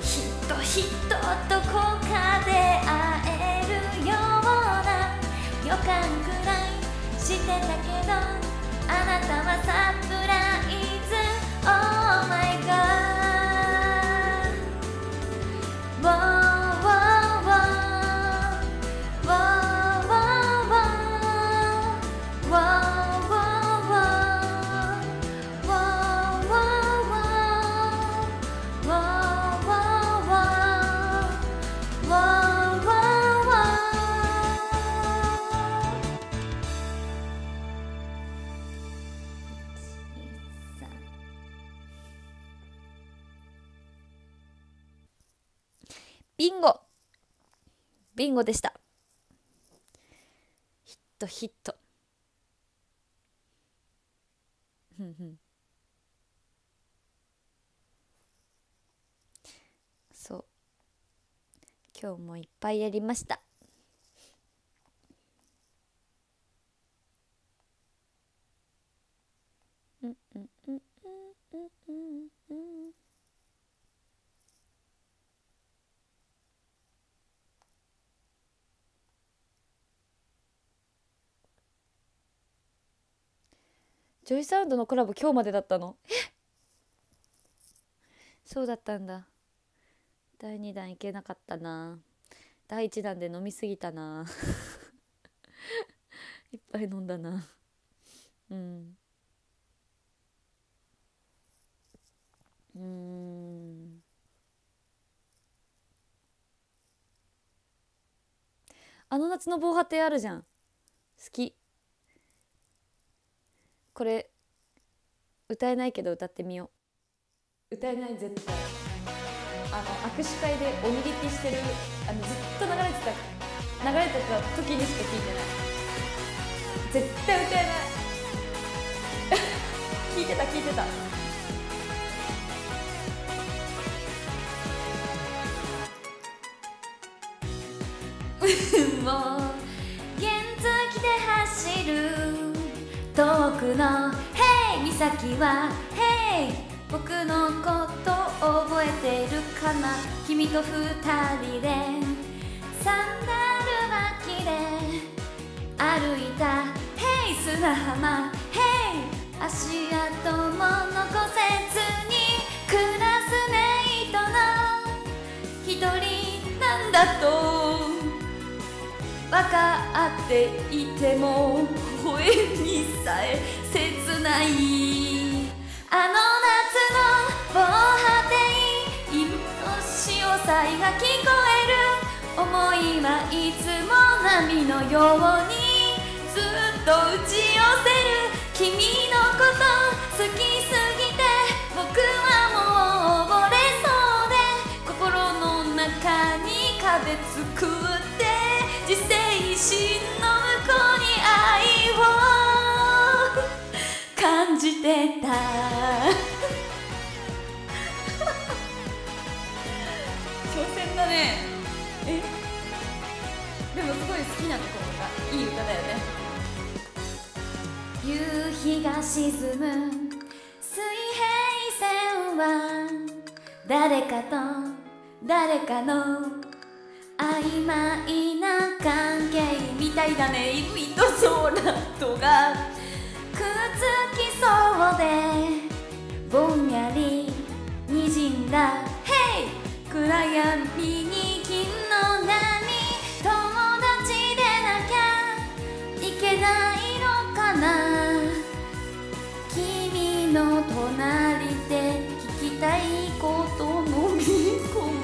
人人どこかで会えるような予感くらいしてたけど、あなたはサプライズ Oh my god、wow。ビンゴビンゴでした。ヒットヒットふんふん。そう、今日もいっぱいやりました。うんうんうんうんうんうん。ジョイサウンドのコラボ今日までだったの？えっ、そうだったんだ。だいにだんいけなかったな。だいいちだんで飲みすぎたな。いっぱい飲んだな。うんうーん、あの夏の防波堤あるじゃん。好き。これ歌えないけど歌ってみよう。歌えない絶対。あの握手会でおにぎりしてる、あのずっと流れてた流れてた時にしか聞いてない。絶対歌えない。聞いてた聞いてた。もう原付で走る。遠くのヘイ岬はヘイ、僕のことを覚えてるかな。君と二人でサンダル履きで歩いたヘイ砂浜ヘイ、足跡も残せずにクラスメイトの一人なんだとわかっていても声にさえ切ない。あの夏の防波堤、今の潮騒が聞こえる。思いはいつも波のようにずっと打ち寄せる。君のこと好きすぎて僕はもう溺れそうで、心の中に壁作って自制心の向こうに愛を感じてた。挑戦だねえ。でもすごい好きなところがいい歌だよね。夕日が沈む水平線は誰かと誰かの曖昧な関係みたいだね。海と空とがくっつきそうでぼんやりにじんだヘイ、暗闇に金の波、友達でなきゃいけないのかな。君の隣で聞きたいこともみ込む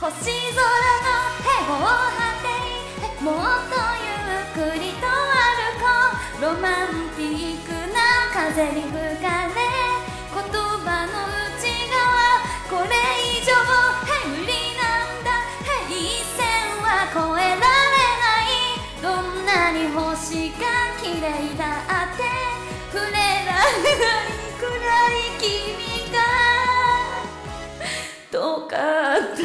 星空のへを果て、もっとゆっくりと歩こう。ロマンティックな風に吹かれ、言葉の内側これ以上無理なんだ。一線は越えられない。どんなに星が綺麗だって触れられないくらい君がよかった。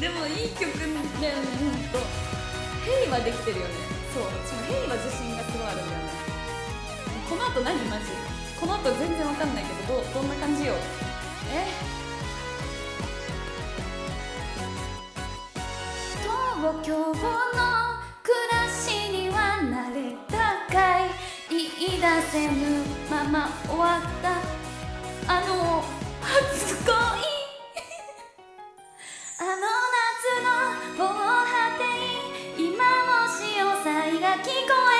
でもいい曲だよね、ほんと。変異はできてるよね。そう、しかも変異は自信がすごいあるんだよね。この後何マジ？この後全然わかんないけど、どどんな感じよ。え東京の暮らしには慣れたかい、言い出せぬまま終わったあの初恋あの夏の防波堤、今も潮騒が聞こえ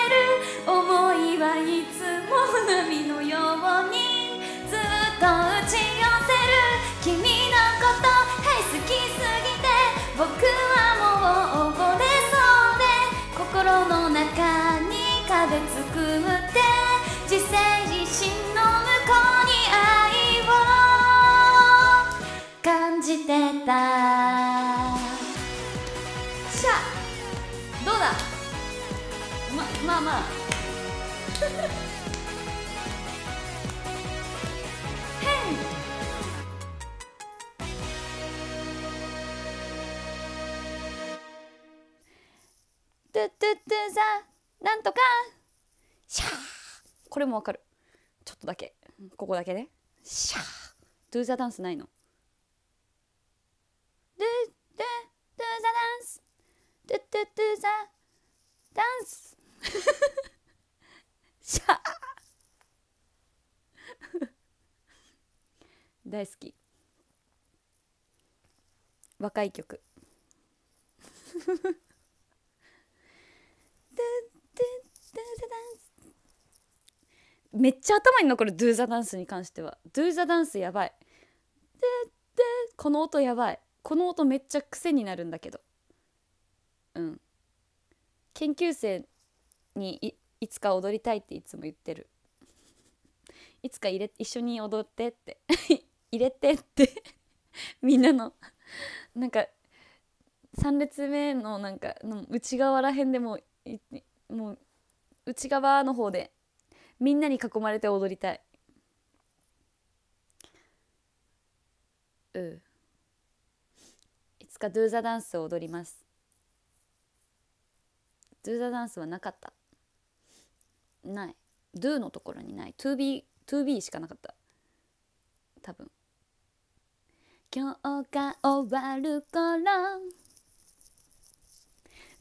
る、思いはいつも波のようにずっと打ち寄せる、君のこと大好きすぎて僕はもう溺れそうで、心の中に壁作って自生自身の向こうに愛を感じてた。しゃどうだ、ままあまあトゥトゥトゥザなんとかシャー、これもわかる、ちょっとだけここだけね。シャードゥザダンスないの？ドゥドゥドゥザダンスドゥドゥドゥザダンスシャー大好き若い曲めっちゃ頭に残る。Do the dance に関しては Do the dance やばい。ででこの音やばい、この音めっちゃ癖になるんだけど、うん研究生に い, いつか踊りたいっていつも言ってるいつか入れ一緒に踊ってって入れてってみんなのなんかさん列目のなんか内側らへんでもうもう内側の方でみんなに囲まれて踊りたい。うんいつかドゥーザダンスを踊ります。ドゥーザダンスはなかった、ない、ドゥのところにない、トゥービー、トゥービーしかなかった多分。今日が終わる頃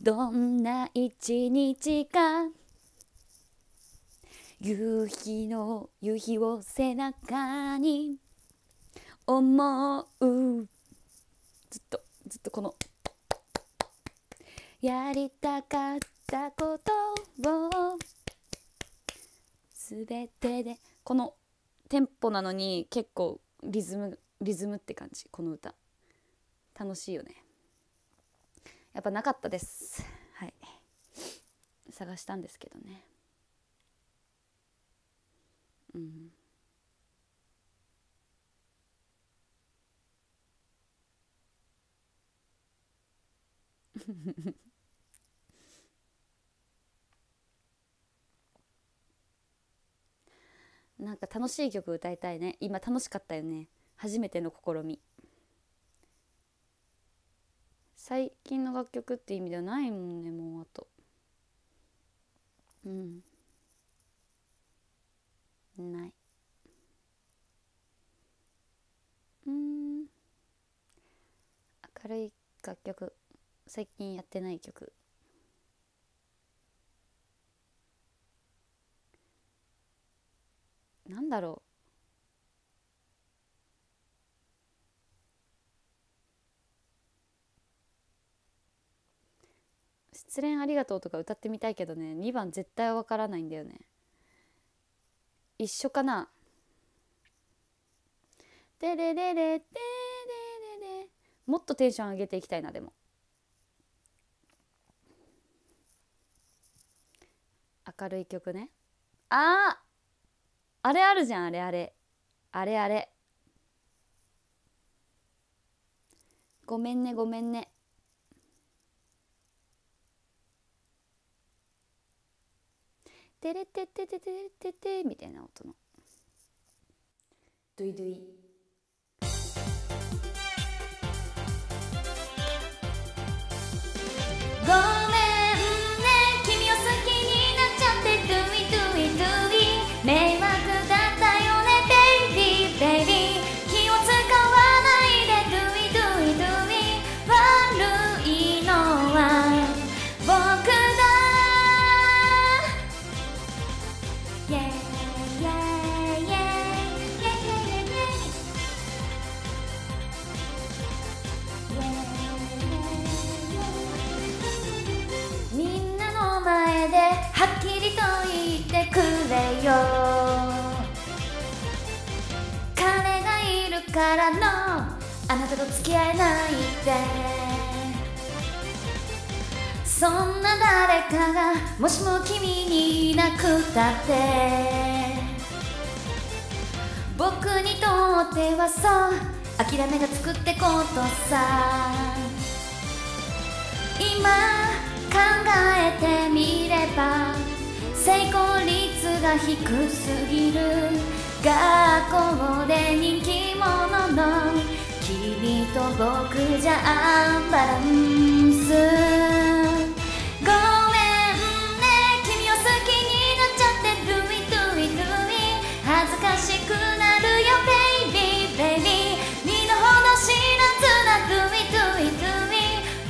どんな一日か、夕日の夕日を背中に思う、ずっとずっとこのやりたかったことをすべてで、このテンポなのに結構リズムリズムって感じ。この歌楽しいよね。やっぱなかったです。はい探したんですけどね。うん、なんか楽しい曲歌いたいね。今楽しかったよね、初めての試み。最近の楽曲って意味ではないもんね、もうあとうんない。うん、明るい楽曲、最近やってない曲、なんだろう。失恋ありがとうとか歌ってみたいけどね、にばん絶対わからないんだよね。一緒かな。でれれれでれれれ、もっとテンション上げていきたいな。でも明るい曲ね。あーあれあるじゃん、あれあれあれあれ、ごめんねごめんね、テレテテテテテテみたいな音のドゥイドゥイ。ごめん前ではっきりと言ってくれよ。彼がいるからのあなたと付き合えないで。そんな誰かがもしも君にいなくたって僕にとってはそう諦めがつくってことさ。今考えてみれば成功率が低すぎる。学校で人気者の君と僕じゃアンバランス。ごめんね君を好きになっちゃってる。ルイルイルイ恥ずかしくなるよベイビーベイビー。二度ほど知らずなルイルイルイ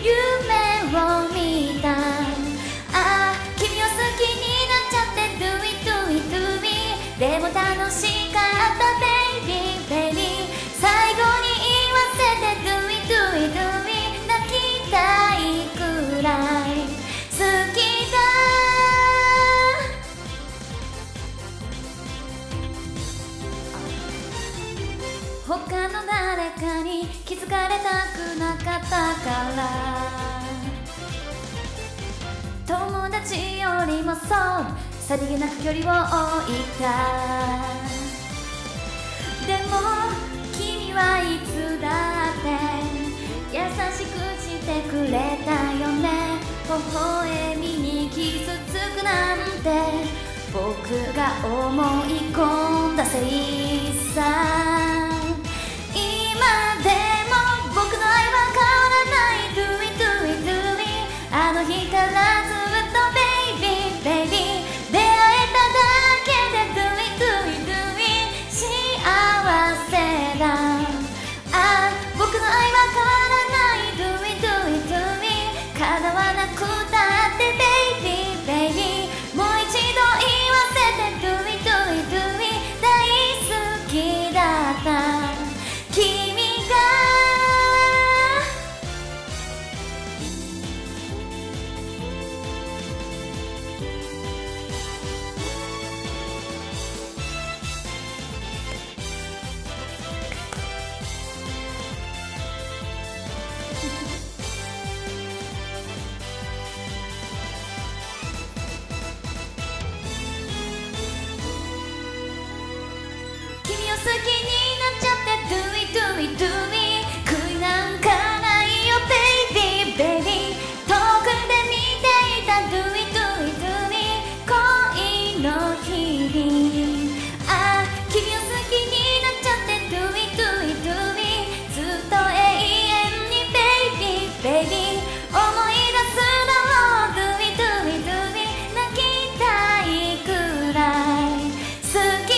夢を見でも楽しかったベイビーベイビー。最後に言わせてドゥイドゥイドゥイ泣きたいくらい好きだ。他の誰かに気づかれたくなかったから友達よりもそうさりげなく距離を置いた。でも君はいつだって優しくしてくれたよね。微笑みに傷つくなんて僕が思い込んだせいさ。今でも僕の愛は変わらないドゥイドゥイドゥイあの日からずっとベイビーベイビー。好きになっちゃって Do it, do it, do it 悔いなんかないよ Baby, baby 遠くで見ていた Do it, do it, do it 恋の日々。ああ君を好きになっちゃって Do it, do it, do it ずっと永遠に Baby, baby 思い出すだろう Do it, do it, do it 泣きたいくらい好き。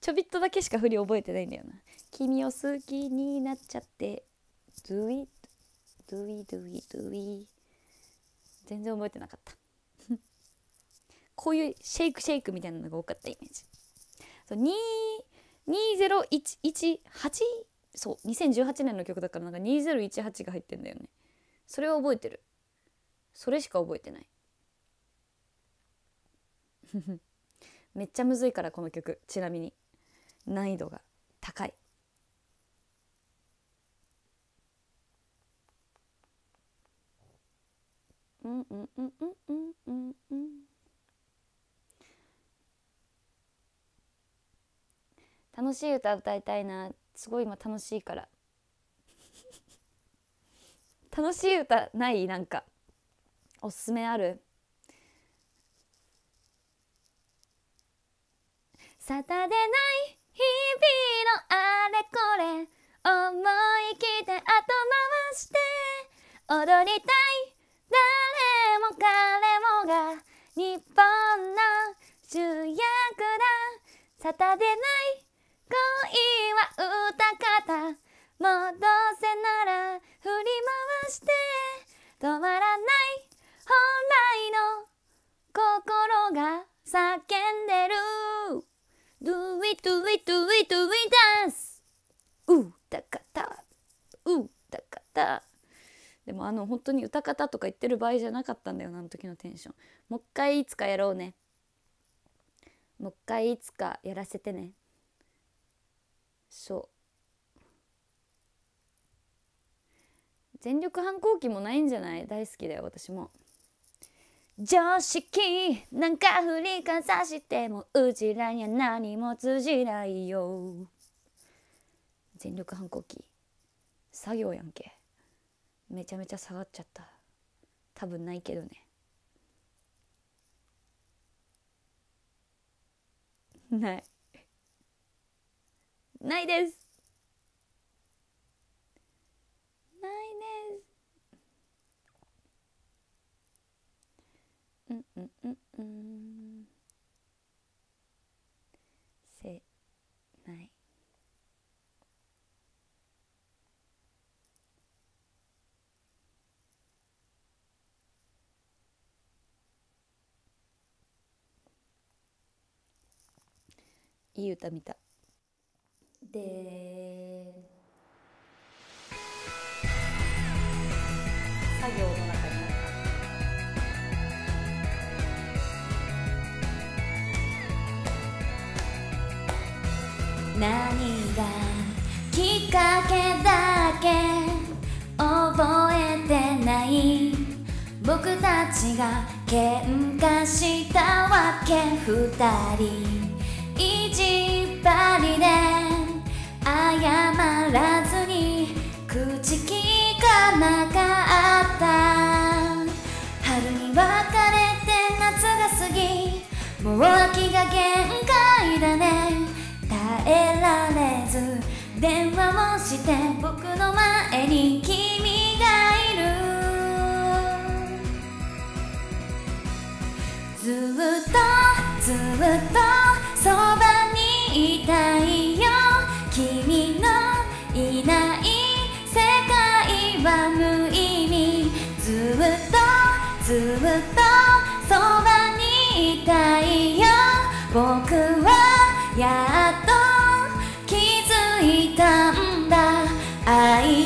ちょびっとだけしか振り覚えてないんだよな。君を好きになっちゃってドゥイドゥイドゥイドゥイ全然覚えてなかったこういうシェイクシェイクみたいなのが多かったイメージ。そうに に ゼロ いち いち はちそうにせんじゅうはちねんの曲だからなんかに ゼロ いち はちが入ってんだよね。それは覚えてる。それしか覚えてないめっちゃむずいからこの曲。ちなみに難易度が高い。うんうんうんうんうんうんうん。楽しい歌歌いたいな。すごい今楽しいから楽しい歌ない？なんかおすすめある？サタデーナイト日々のあれこれ思い切って後回して踊りたい。誰も彼もが日本の主役だ。サタデーナイト恋は歌方戻せなら振り回して止まらない本来の心が叫んでる Do it, do it, do it, do it dance うーたかたうーたかた。でもあの本当に歌方とか言ってる場合じゃなかったんだよな、あの時のテンション。もう一回いつかやろうね。もう一回いつかやらせてね。そう全力反抗期もないんじゃない？大好きだよ私も。常識なんか振りかざしてもうちらには何も通じないよ。全力反抗期作業やんけ。めちゃめちゃ下がっちゃった。多分ないけどね。ないないですないですうんうんうんうんせないいい歌見た。で作業の中に何がきっかけだけ覚えてない僕たちが喧嘩したわけ二人意地張りで謝らずに口きかなかった春に別れて夏が過ぎもう秋が限界だね耐えられず電話をして僕の前に君がいるずっとずっとそばにいたいよ君のいない世界は無意味ずっとずっとそばにいたいよ僕はやっと気づいたんだ愛にんい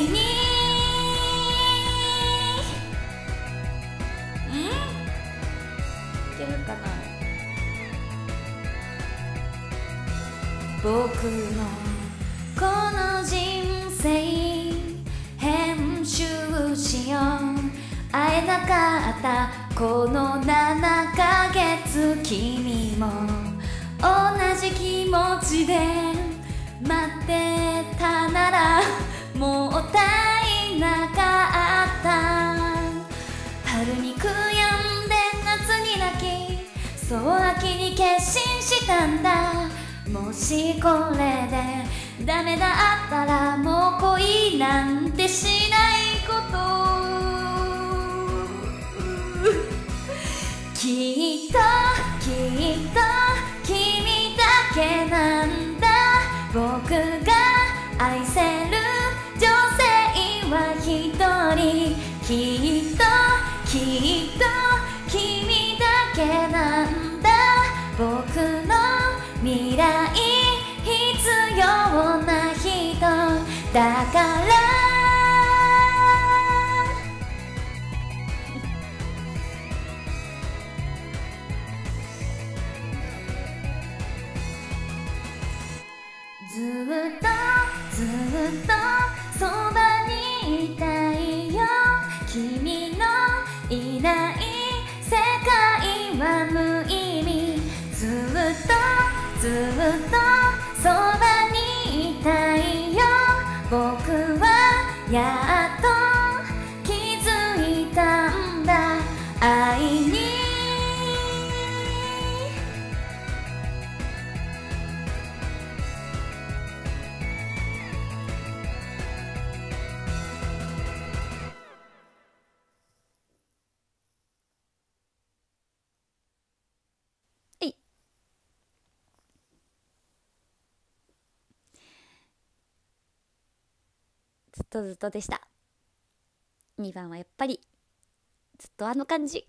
けるかな僕のこの人生編集しよう会えなかったこのななかげつ君も同じ気持ちで待ってたならもったいなかった春に悔やんで夏に泣きそう秋に決心したんだもしこれでダメだったらもう恋なんてしないこときっときっと君だけなんだ僕が愛せる女性は一人きっときっと君だけなんだ僕の未来必要な人だからずっとずっとそばにいたいよ君のいない世界は無意味ずっとずっとそばにいたいよ僕はやっと気づいたんだ愛にずっとずっとでした。にばんはやっぱりちょっとあの感じ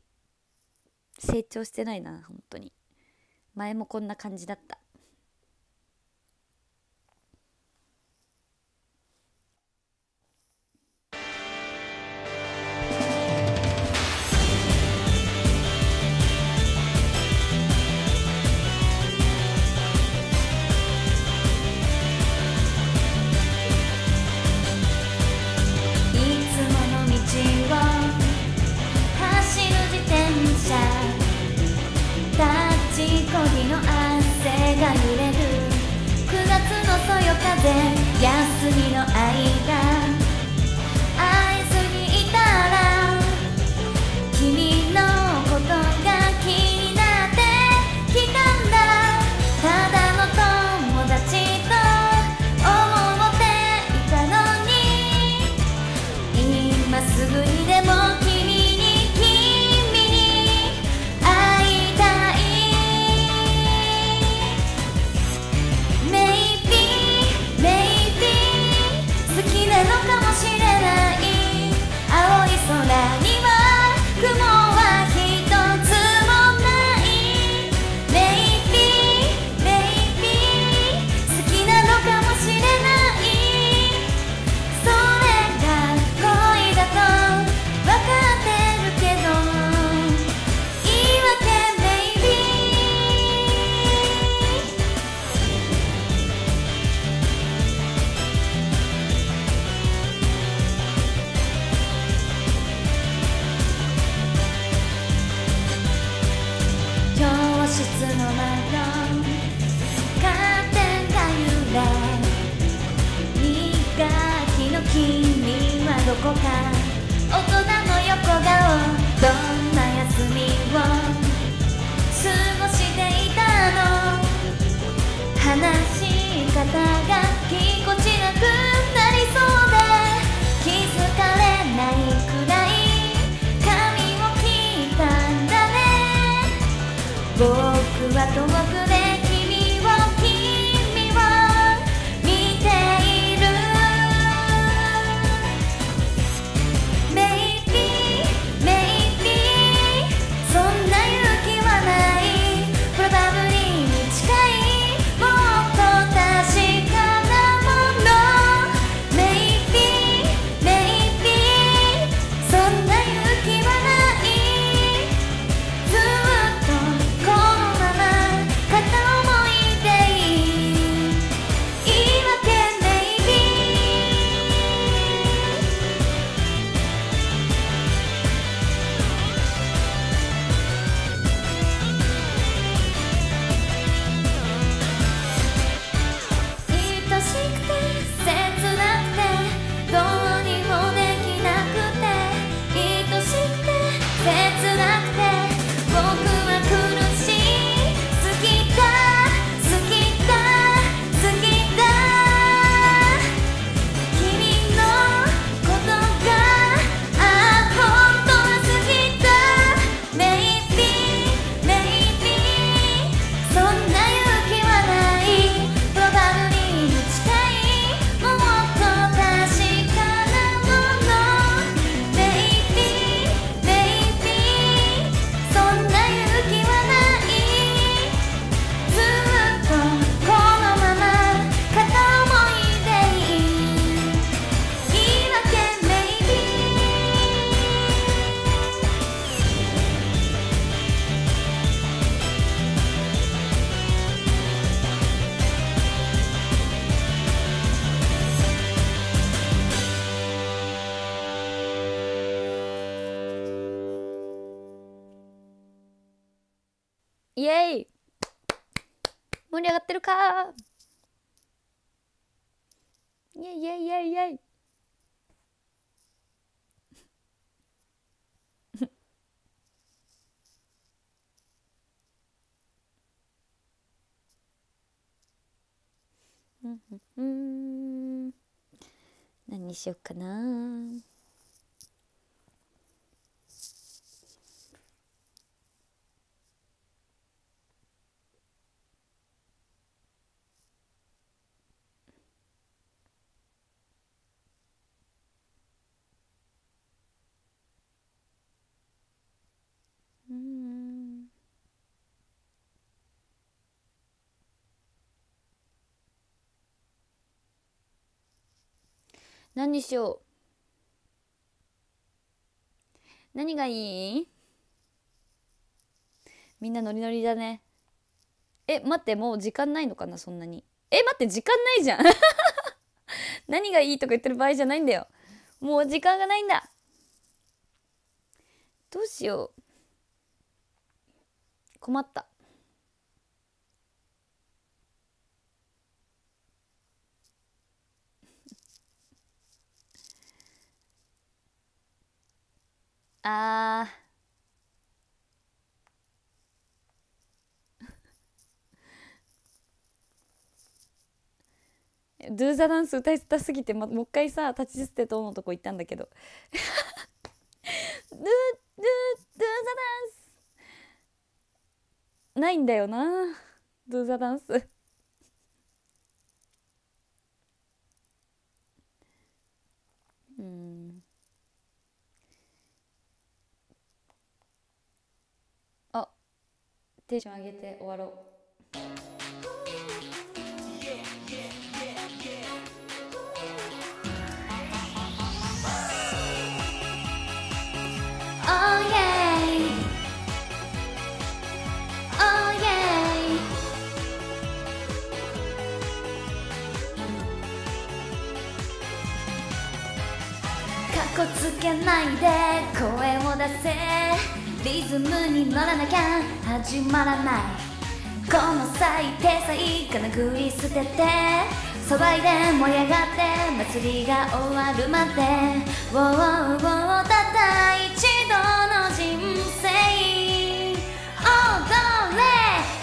成長してないな本当に。前もこんな感じだった。休みの間会えずにいたら君のことが気になってきたんだ。ただの友達と思っていたのに今すぐにでも君に君に会いたい。メイビー好きなのかもしれない。青い空には雲はひとつもない。メイビーメイビー好きなのかもしれない。それが恋だと分かってるけど言い訳メイビー。教室の窓、カーテンが揺れに学期の君はどこか大人の横顔。どんな休みを過ごしていたの。話し方がぎこちなくなりそうで気づかれないくらい髪を切ったんだね。僕は遠くで君を君を見ている。メイビーメイビーそんな勇気はない。プロバブリーに近いもっと確かなもの。メイビーメイビーそんな勇気はない。ずっとイエイ盛り上がってるかー。イエイイエイイエイイエイ何にしよっかなー。何にしよう。何がいい？みんなノリノリだね。え、待って、もう時間ないのかな、そんなに。え、待って、時間ないじゃん。何がいいとか言ってる場合じゃないんだよ。もう時間がないんだ。どうしよう。困った。あードゥーザダンス歌いたすぎて、ま、もう一回さ立ち捨てとのとこ行ったんだけどドゥードゥードゥーザダンスないんだよな、ドゥーザダンス。うん、テンション上げて終わろう。かっこつけないで声を出せ、リズムに乗らなきゃ始まらない。この際手際からぐい捨てて、騒いで盛り上がって祭りが終わるまで、ウォーウォーただ一度の人生踊れ、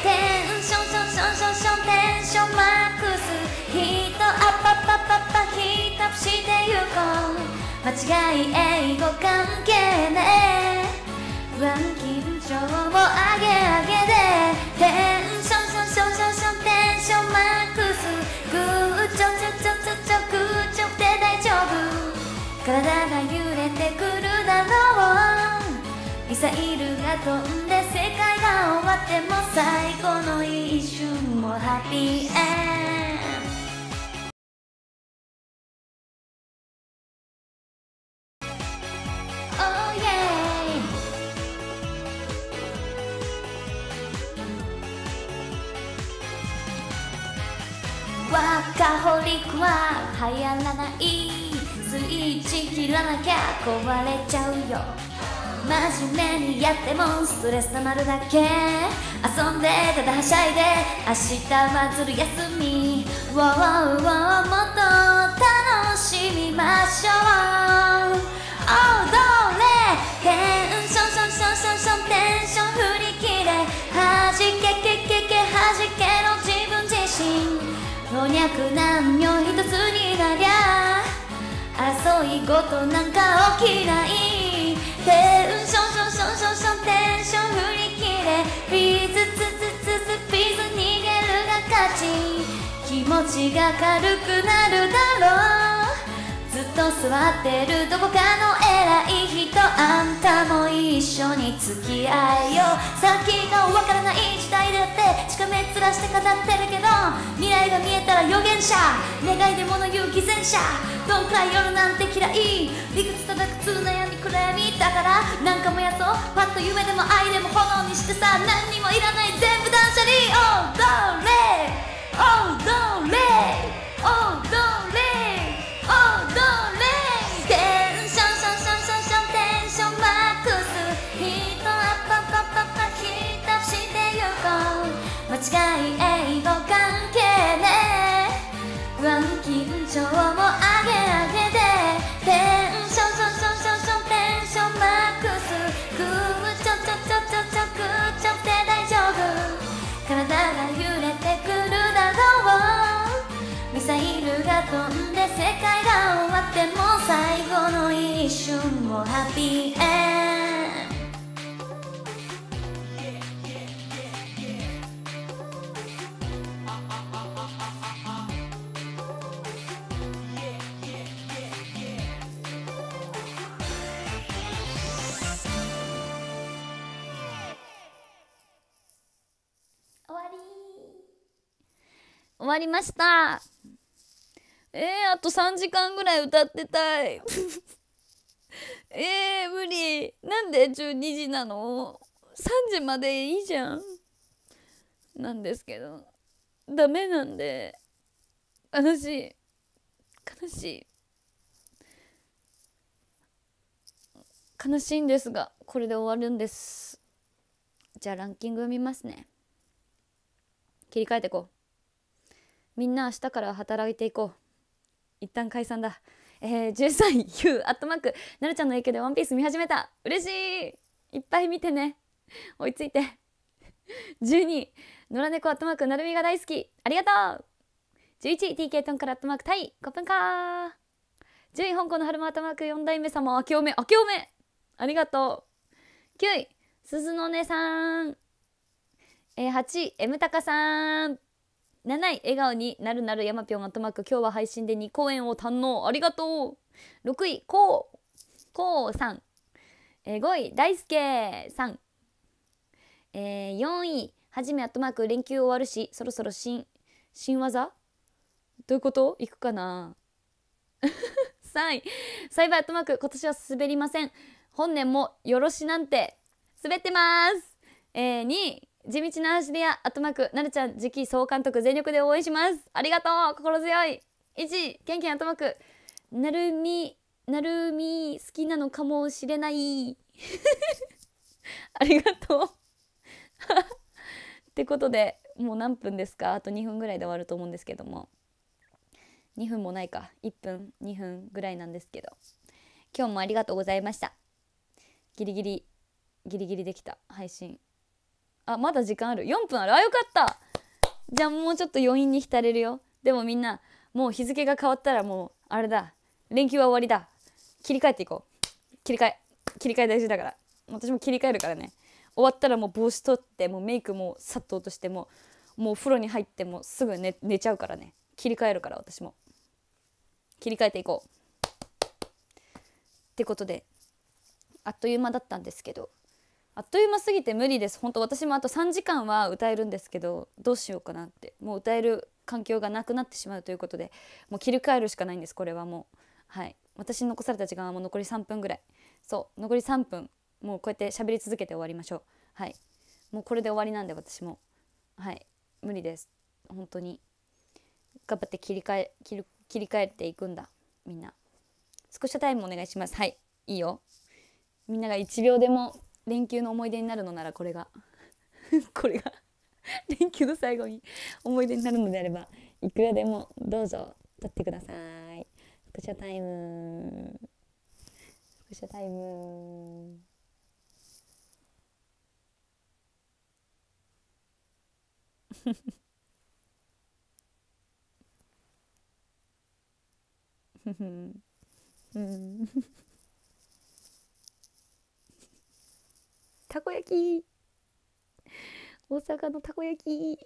テンションションションションションテンションマックス、ヒートアップアップアップアップヒートアップしてゆこう。間違い英語関係ねえ、ランキン上を上げ上げで、テンションションションションションテンションマックス、グーチョチョチョチョチョグーチョって大丈夫、体が揺れてくるだろう、ミサイルが飛んで世界が終わっても最後の一瞬もハッピーエンド。ワカホリックは流行らない、スイッチ切らなきゃ壊れちゃうよ、真面目にやってもストレス溜まるだけ、遊んでただはしゃいで明日はずる休み、ウォーウォーウォーもっと楽しみましょう、踊れ、テンションションションションションテンション振り切れ、はじけけけけはじけろ自分自身、老若男女一つになりゃ争いごとなんか起きない、テンションションションションションテンション振り切れ、ピーズツツツツピーズ逃げるが勝ち、気持ちが軽くなるだろう、ずっと座ってるどこかの偉い人、あんたも一緒に付き合えよ、先がわからない時代だってしかめ面して語ってるけど、未来が見えたら予言者、願いで物言う偽善者、どんくらい夜なんて嫌い、理屈叩くつ悩み暗闇だから、なんかもやそうパッと夢でも愛でも炎にしてさ、何にもいらない全部断捨離、踊れ踊れ踊れ踊れ、テンションションションションションテンションマックス、ヒートアップアップアップアップヒートアップしてゆこう。間違い英語関係ね、ワン緊張も上げ上げで、テンションションションションションテンションマックス、グーチョチョチョチョチョグーチョって大丈夫、体が揺れてくるだろう、ミサイルが飛んで世界が終わっても最後の一瞬もハッピーエンド。終わりました。えー、あとさんじかんぐらい歌ってたい。えー、無理。なんでじゅうにじなの？ さん 時までいいじゃん。なんですけど、ダメなんで、悲しい。悲しい。悲しいんですが、これで終わるんです。じゃあランキング見ますね。切り替えていこう。みんな明日から働いていこう。一旦解散だ。えー、じゅうさん ユー アットマークなるちゃんの影響でワンピース見始めた。嬉しい。いっぱい見てね。追いついて。じゅうに 野良猫アットマークなるみが大好き。ありがとう。じゅういち ティーケー トンからアットマークタイごふんかん。じゅうい香港の春馬アットマークよん代目様明けおめ明けおめ。ありがとう。きゅうい鈴の姉さん。えー、はちい M たかさん。なない笑顔になるなるやまぴょんアットマーク今日は配信でにこうえんを堪能ありがとう。ろくいこうこうさん、えー、ごい大輔さん、えー、よんいはじめアットマーク連休終わるしそろそろ新新技どういうこといくかな。さんいサイバーアットマーク今年は滑りません本年もよろしなんて滑ってます、えー、にい地道な走り屋アットマークなるちゃん次期総監督全力で応援しますありがとう心強い。いちいけんけんアットマークなるみなるみ好きなのかもしれない。ありがとう。ってことでもう何分ですか。あとにふんぐらいで終わると思うんですけどもにふんもないかいっぷんにふんぐらいなんですけど今日もありがとうございました。ギリギリギリギリできた配信。あ、まだ時間あるよんぷんある。あ、よかった。じゃあもうちょっと余韻に浸れるよ。でもみんなもう日付が変わったらもうあれだ連休は終わりだ切り替えていこう。切り替え切り替え大事だから私も切り替えるからね。終わったらもう帽子取ってもうメイクもさっと落としてもうもうお風呂に入ってもすぐ 寝, 寝ちゃうからね。切り替えるから私も切り替えていこう。ってことであっという間だったんですけどあっという間すぎて無理です本当。私もあとさんじかんは歌えるんですけどどうしようかなってもう歌える環境がなくなってしまうということでもう切り替えるしかないんですこれはもう。はい、私に残された時間はもう残りさんぷんぐらい。そう残りさんぷんもうこうやって喋り続けて終わりましょう。はい、もうこれで終わりなんで私もはい無理です本当に。頑張って切り替え切り切り替えていくんだみんな。少しタイムお願いします。はい、いいよ。みんながいちびょうでも連休の思い出になるのならこれがこれが連休の最後に思い出になるのであればいくらでもどうぞ撮ってください。スクショタイムスクショタイム。フフフフうんたこ焼き大阪のたこ焼き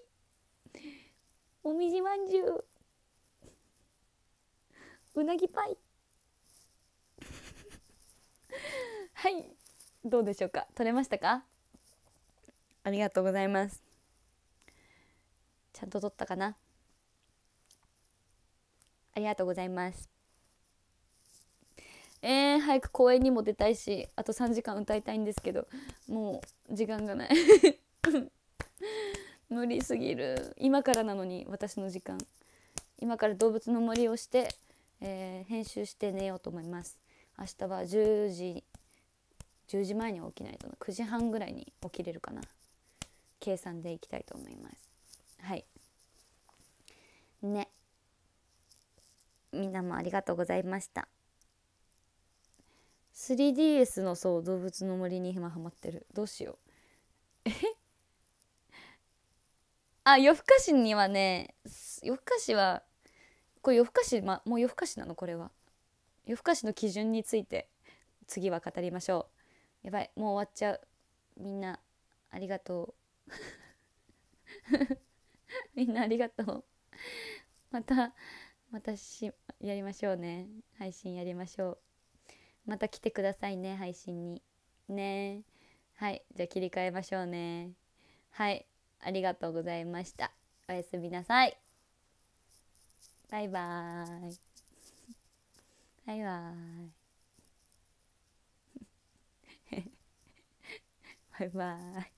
おみじまんじゅううなぎパイ。はいどうでしょうか。取れましたか。ありがとうございます。ちゃんと取ったかな。ありがとうございます。えー、早く公演にも出たいしあとさんじかん歌いたいんですけどもう時間がない。無理すぎる今からなのに私の時間。今から動物の森をして、えー、編集して寝ようと思います。明日はじゅうじじゅうじまえには起きないとくじはんぐらいに起きれるかな計算でいきたいと思います。はいねみんなもありがとうございました。スリーディーエス のそう動物の森に今ハマってる。どうしよう。えあ夜更かしにはね夜更かしはこれ夜更かし、ま、もう夜更かしなのこれは。夜更かしの基準について次は語りましょう。やばいもう終わっちゃう。みんなありがとう。みんなありがとう。またまたしやりましょうね。配信やりましょう。また来てくださいね配信にね。はいじゃあ切り替えましょうね。はいありがとうございました。おやすみなさい。バイバーイ。バイバーイ。バイバーイ。